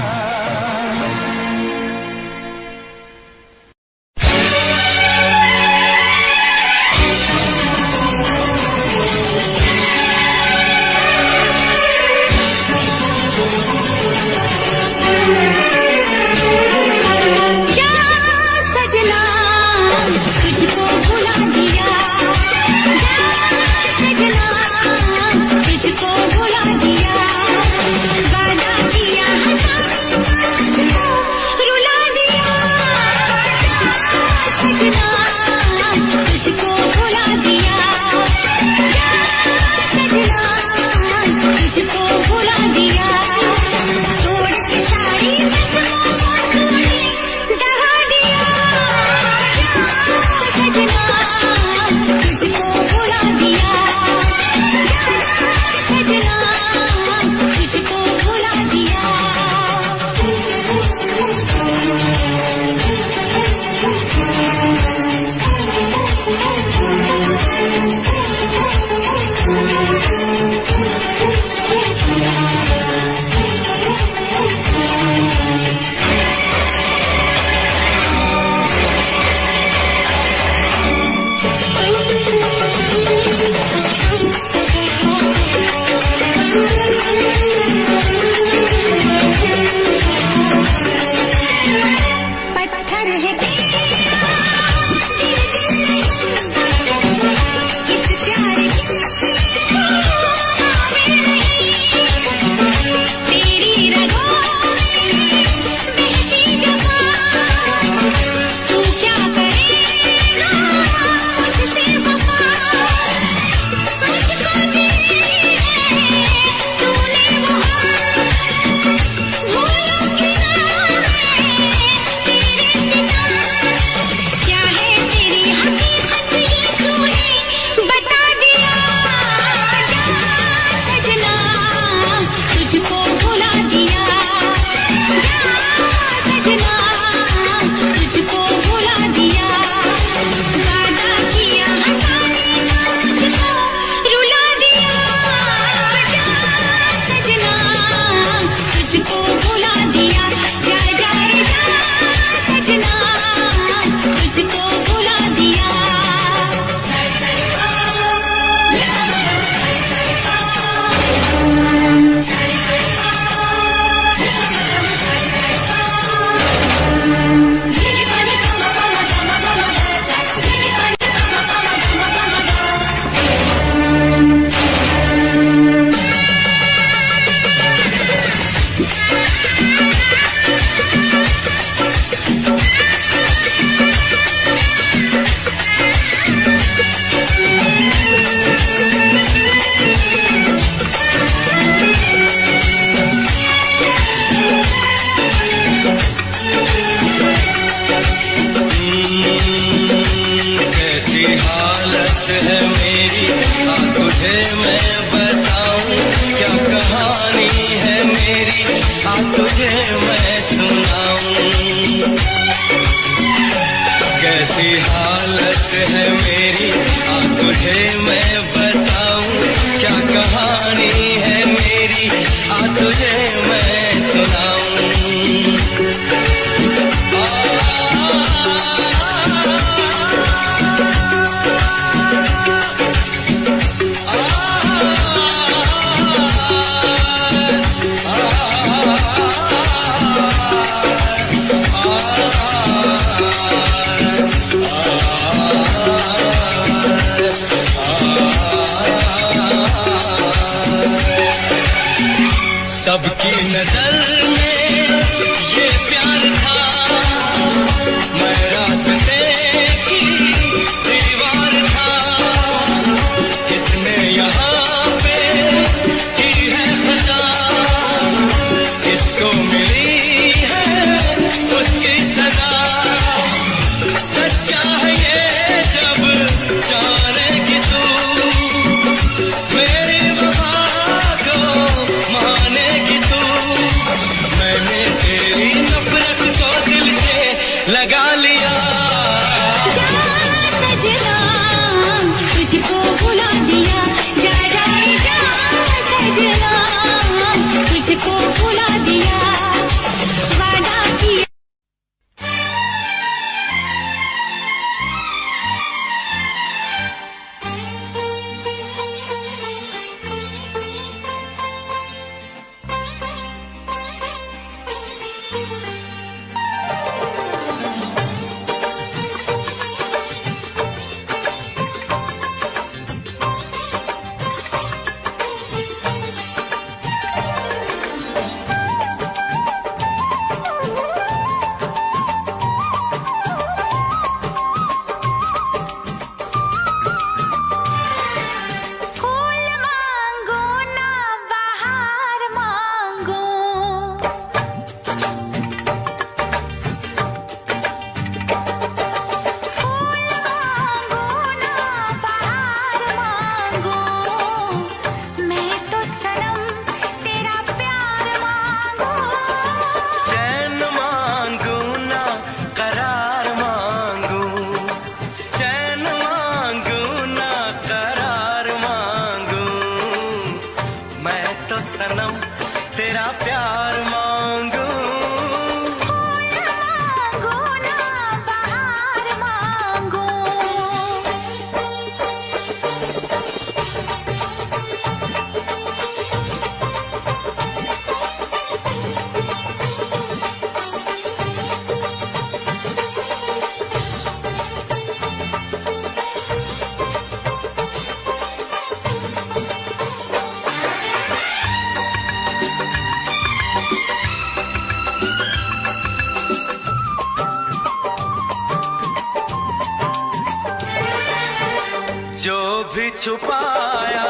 जो भी छुपाया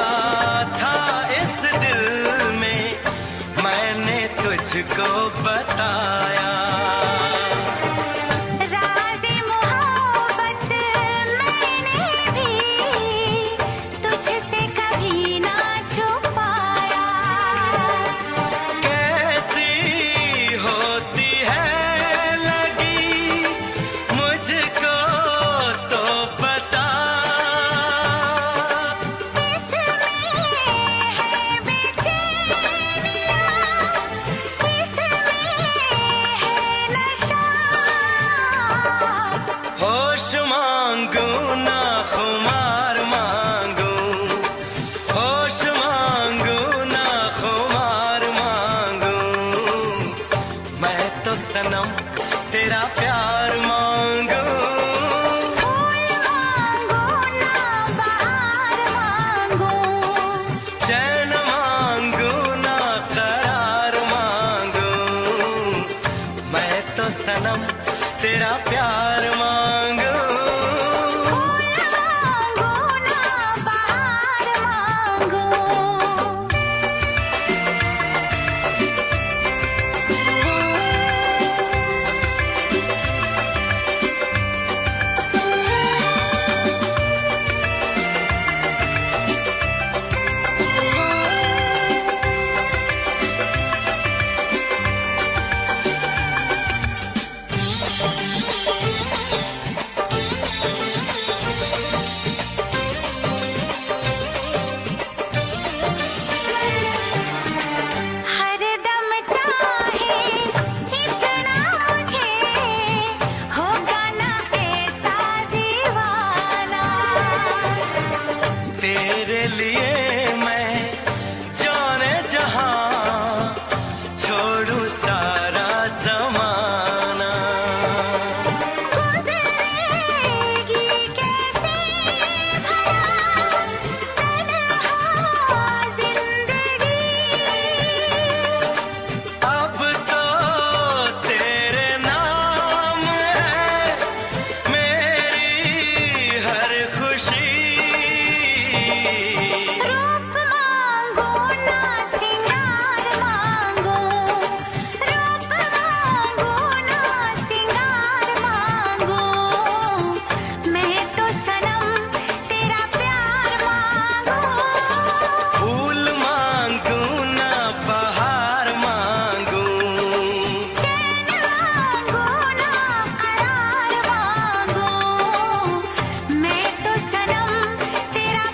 था इस दिल में मैंने तुझको बताया। राज़-ए-मोहब्बत मैंने भी तुझसे कभी ना छुपाया। कैसी होती है लगी मुझको तो पता। सनम तेरा प्यार मांगो, फूल मांगो ना बहार मांगो, चैन मांगो ना करार मांगो, मैं तो सनम तेरा प्यार मांगो। तेरे लिए मैं जाने जहां छोड़ू सारा ज़माना। गुज़रेगी कैसे भला तन्हा ज़िंदगी। अब तो तेरे नाम है मेरी हर खुशी। रूप मांगो ना सिंगार मांगो, रूप मांगो ना सिंगार मांगो, मैं तो सनम तेरा प्यार मांगो। फूल मांगो ना बहार मांगो, चैन मांगो ना करार मांगो, मैं तो सनम तेरा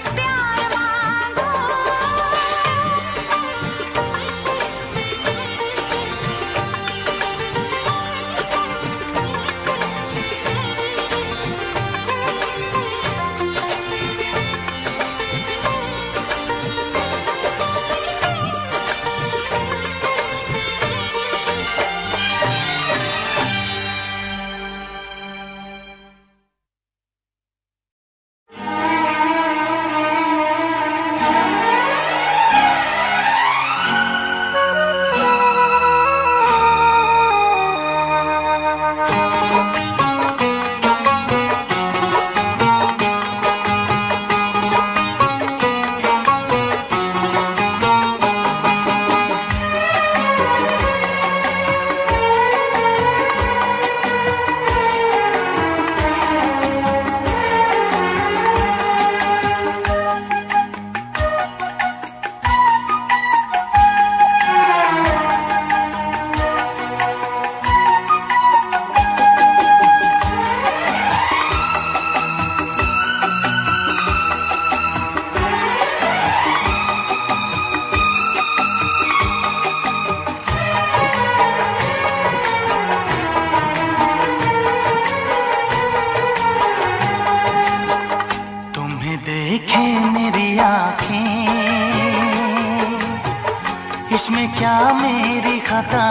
इसमें क्या मेरी खता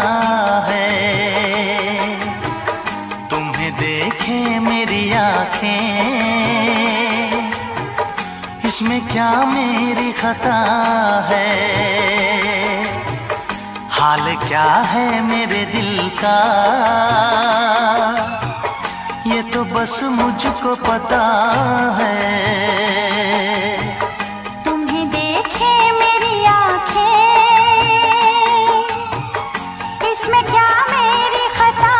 है। तुम्हें देखे मेरी आँखें, इसमें क्या मेरी खता है। हाल क्या है मेरे दिल का, ये तो बस मुझको पता है। तुम्हें देखे मेरी आँखें, इसमें क्या मेरी खता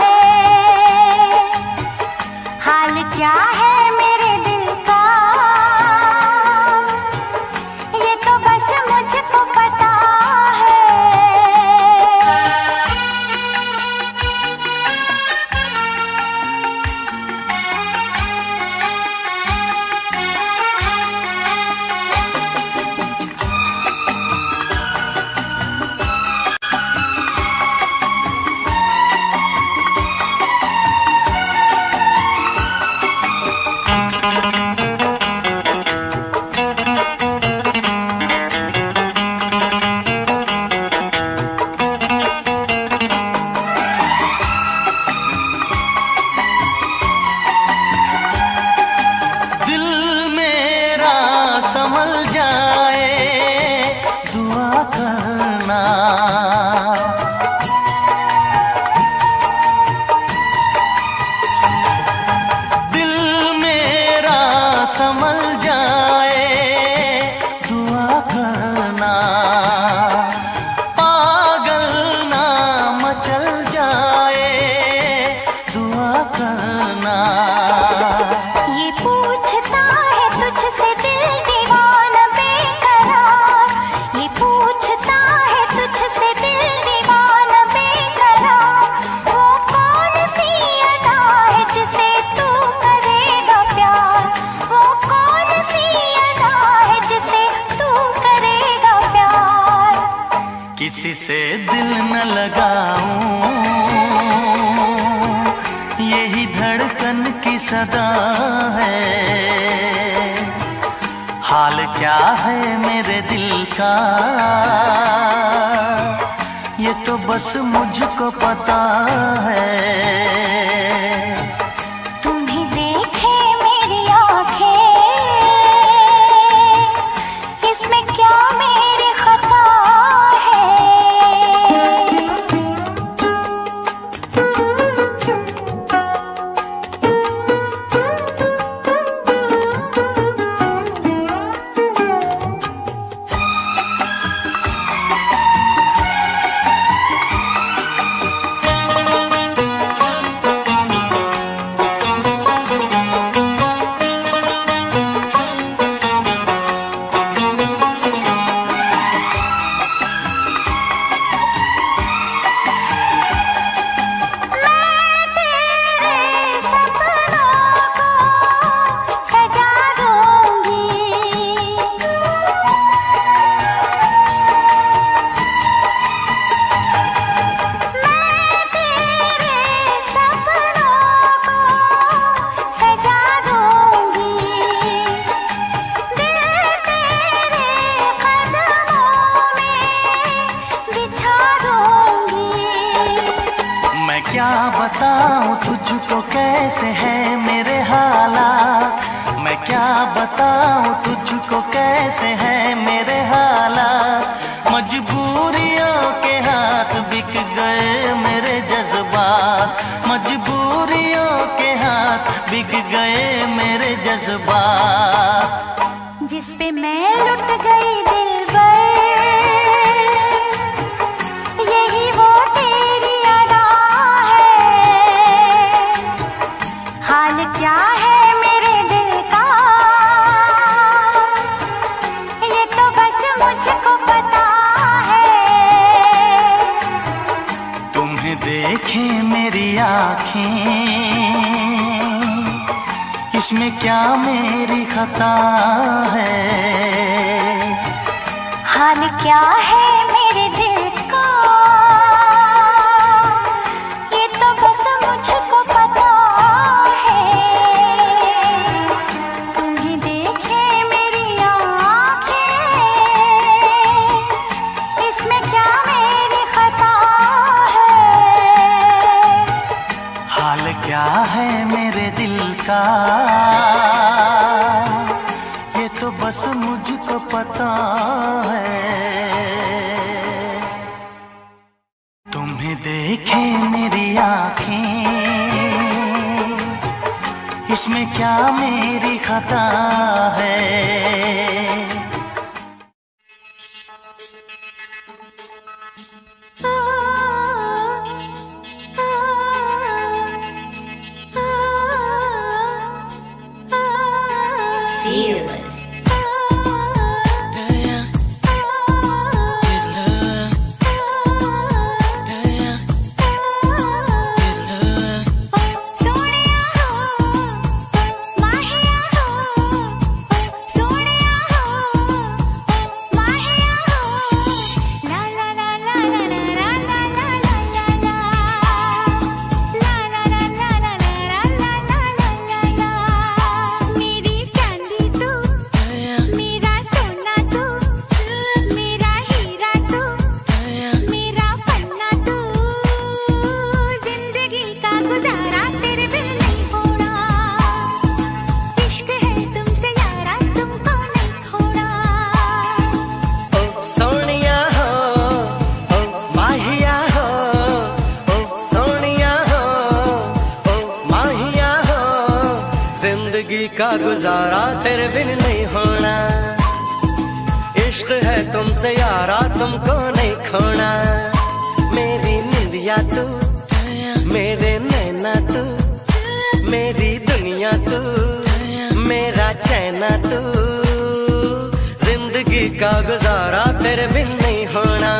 है? हाल क्या है मेरे दिल का, ये तो बस मुझको पता है। किसी से दिल न लगाऊं, यही धड़कन की सदा है। हाल क्या है मेरे दिल का, ये तो बस मुझको पता है। जिस पे मैं लुट गई दिलबर, यही वो तेरी अदा है। हाल क्या है मेरे दिल का, ये तो बस मुझको पता है। तुम्हें देखे मेरी आँखें, इसमें क्या मेरी खता है? हाल क्या है मेरे दिल का, ये तो बस मुझको पता है। तुम्हें देखे मेरी आँखें, इसमें क्या मेरी खता है? हाल क्या है मेरे दिल का, ये तो बस मुझको पता है। तुम्हें देखे मेरी आँखें, इसमें क्या मेरी खता है। का गुजारा तेरे बिन नहीं होना, इश्क है तुमसे यारा तुमको नहीं खोना। मेरी निंदिया तू, मेरे नैना तू, मेरी दुनिया तू, मेरा चैना तू। जिंदगी का गुजारा तेरे बिन नहीं होना।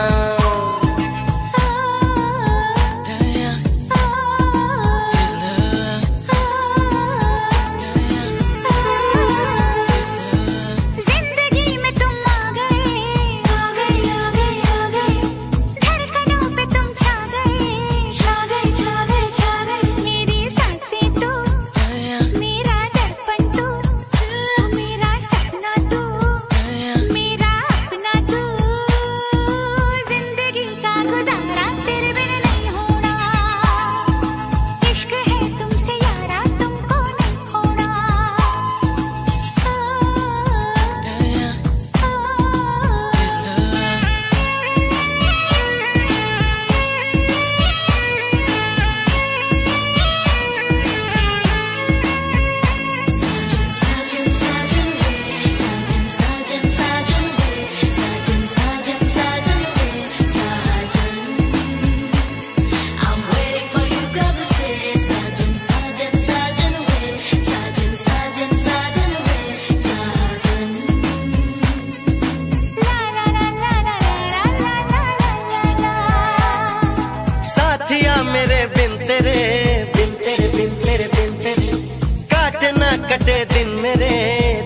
कटे दिन मेरे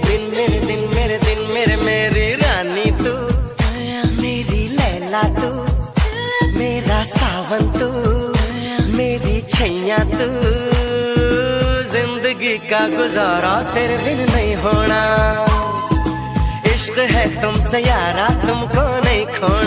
दिन मेरे दिन मेरे दिन मेरे मेरी रानी तू, मेरी लैला तू, मेरा सावन तू, मेरी छैया तू। जिंदगी का गुजारा तेरे बिन नहीं होना, इश्क है तुमसे यारा तुमको नहीं खोना।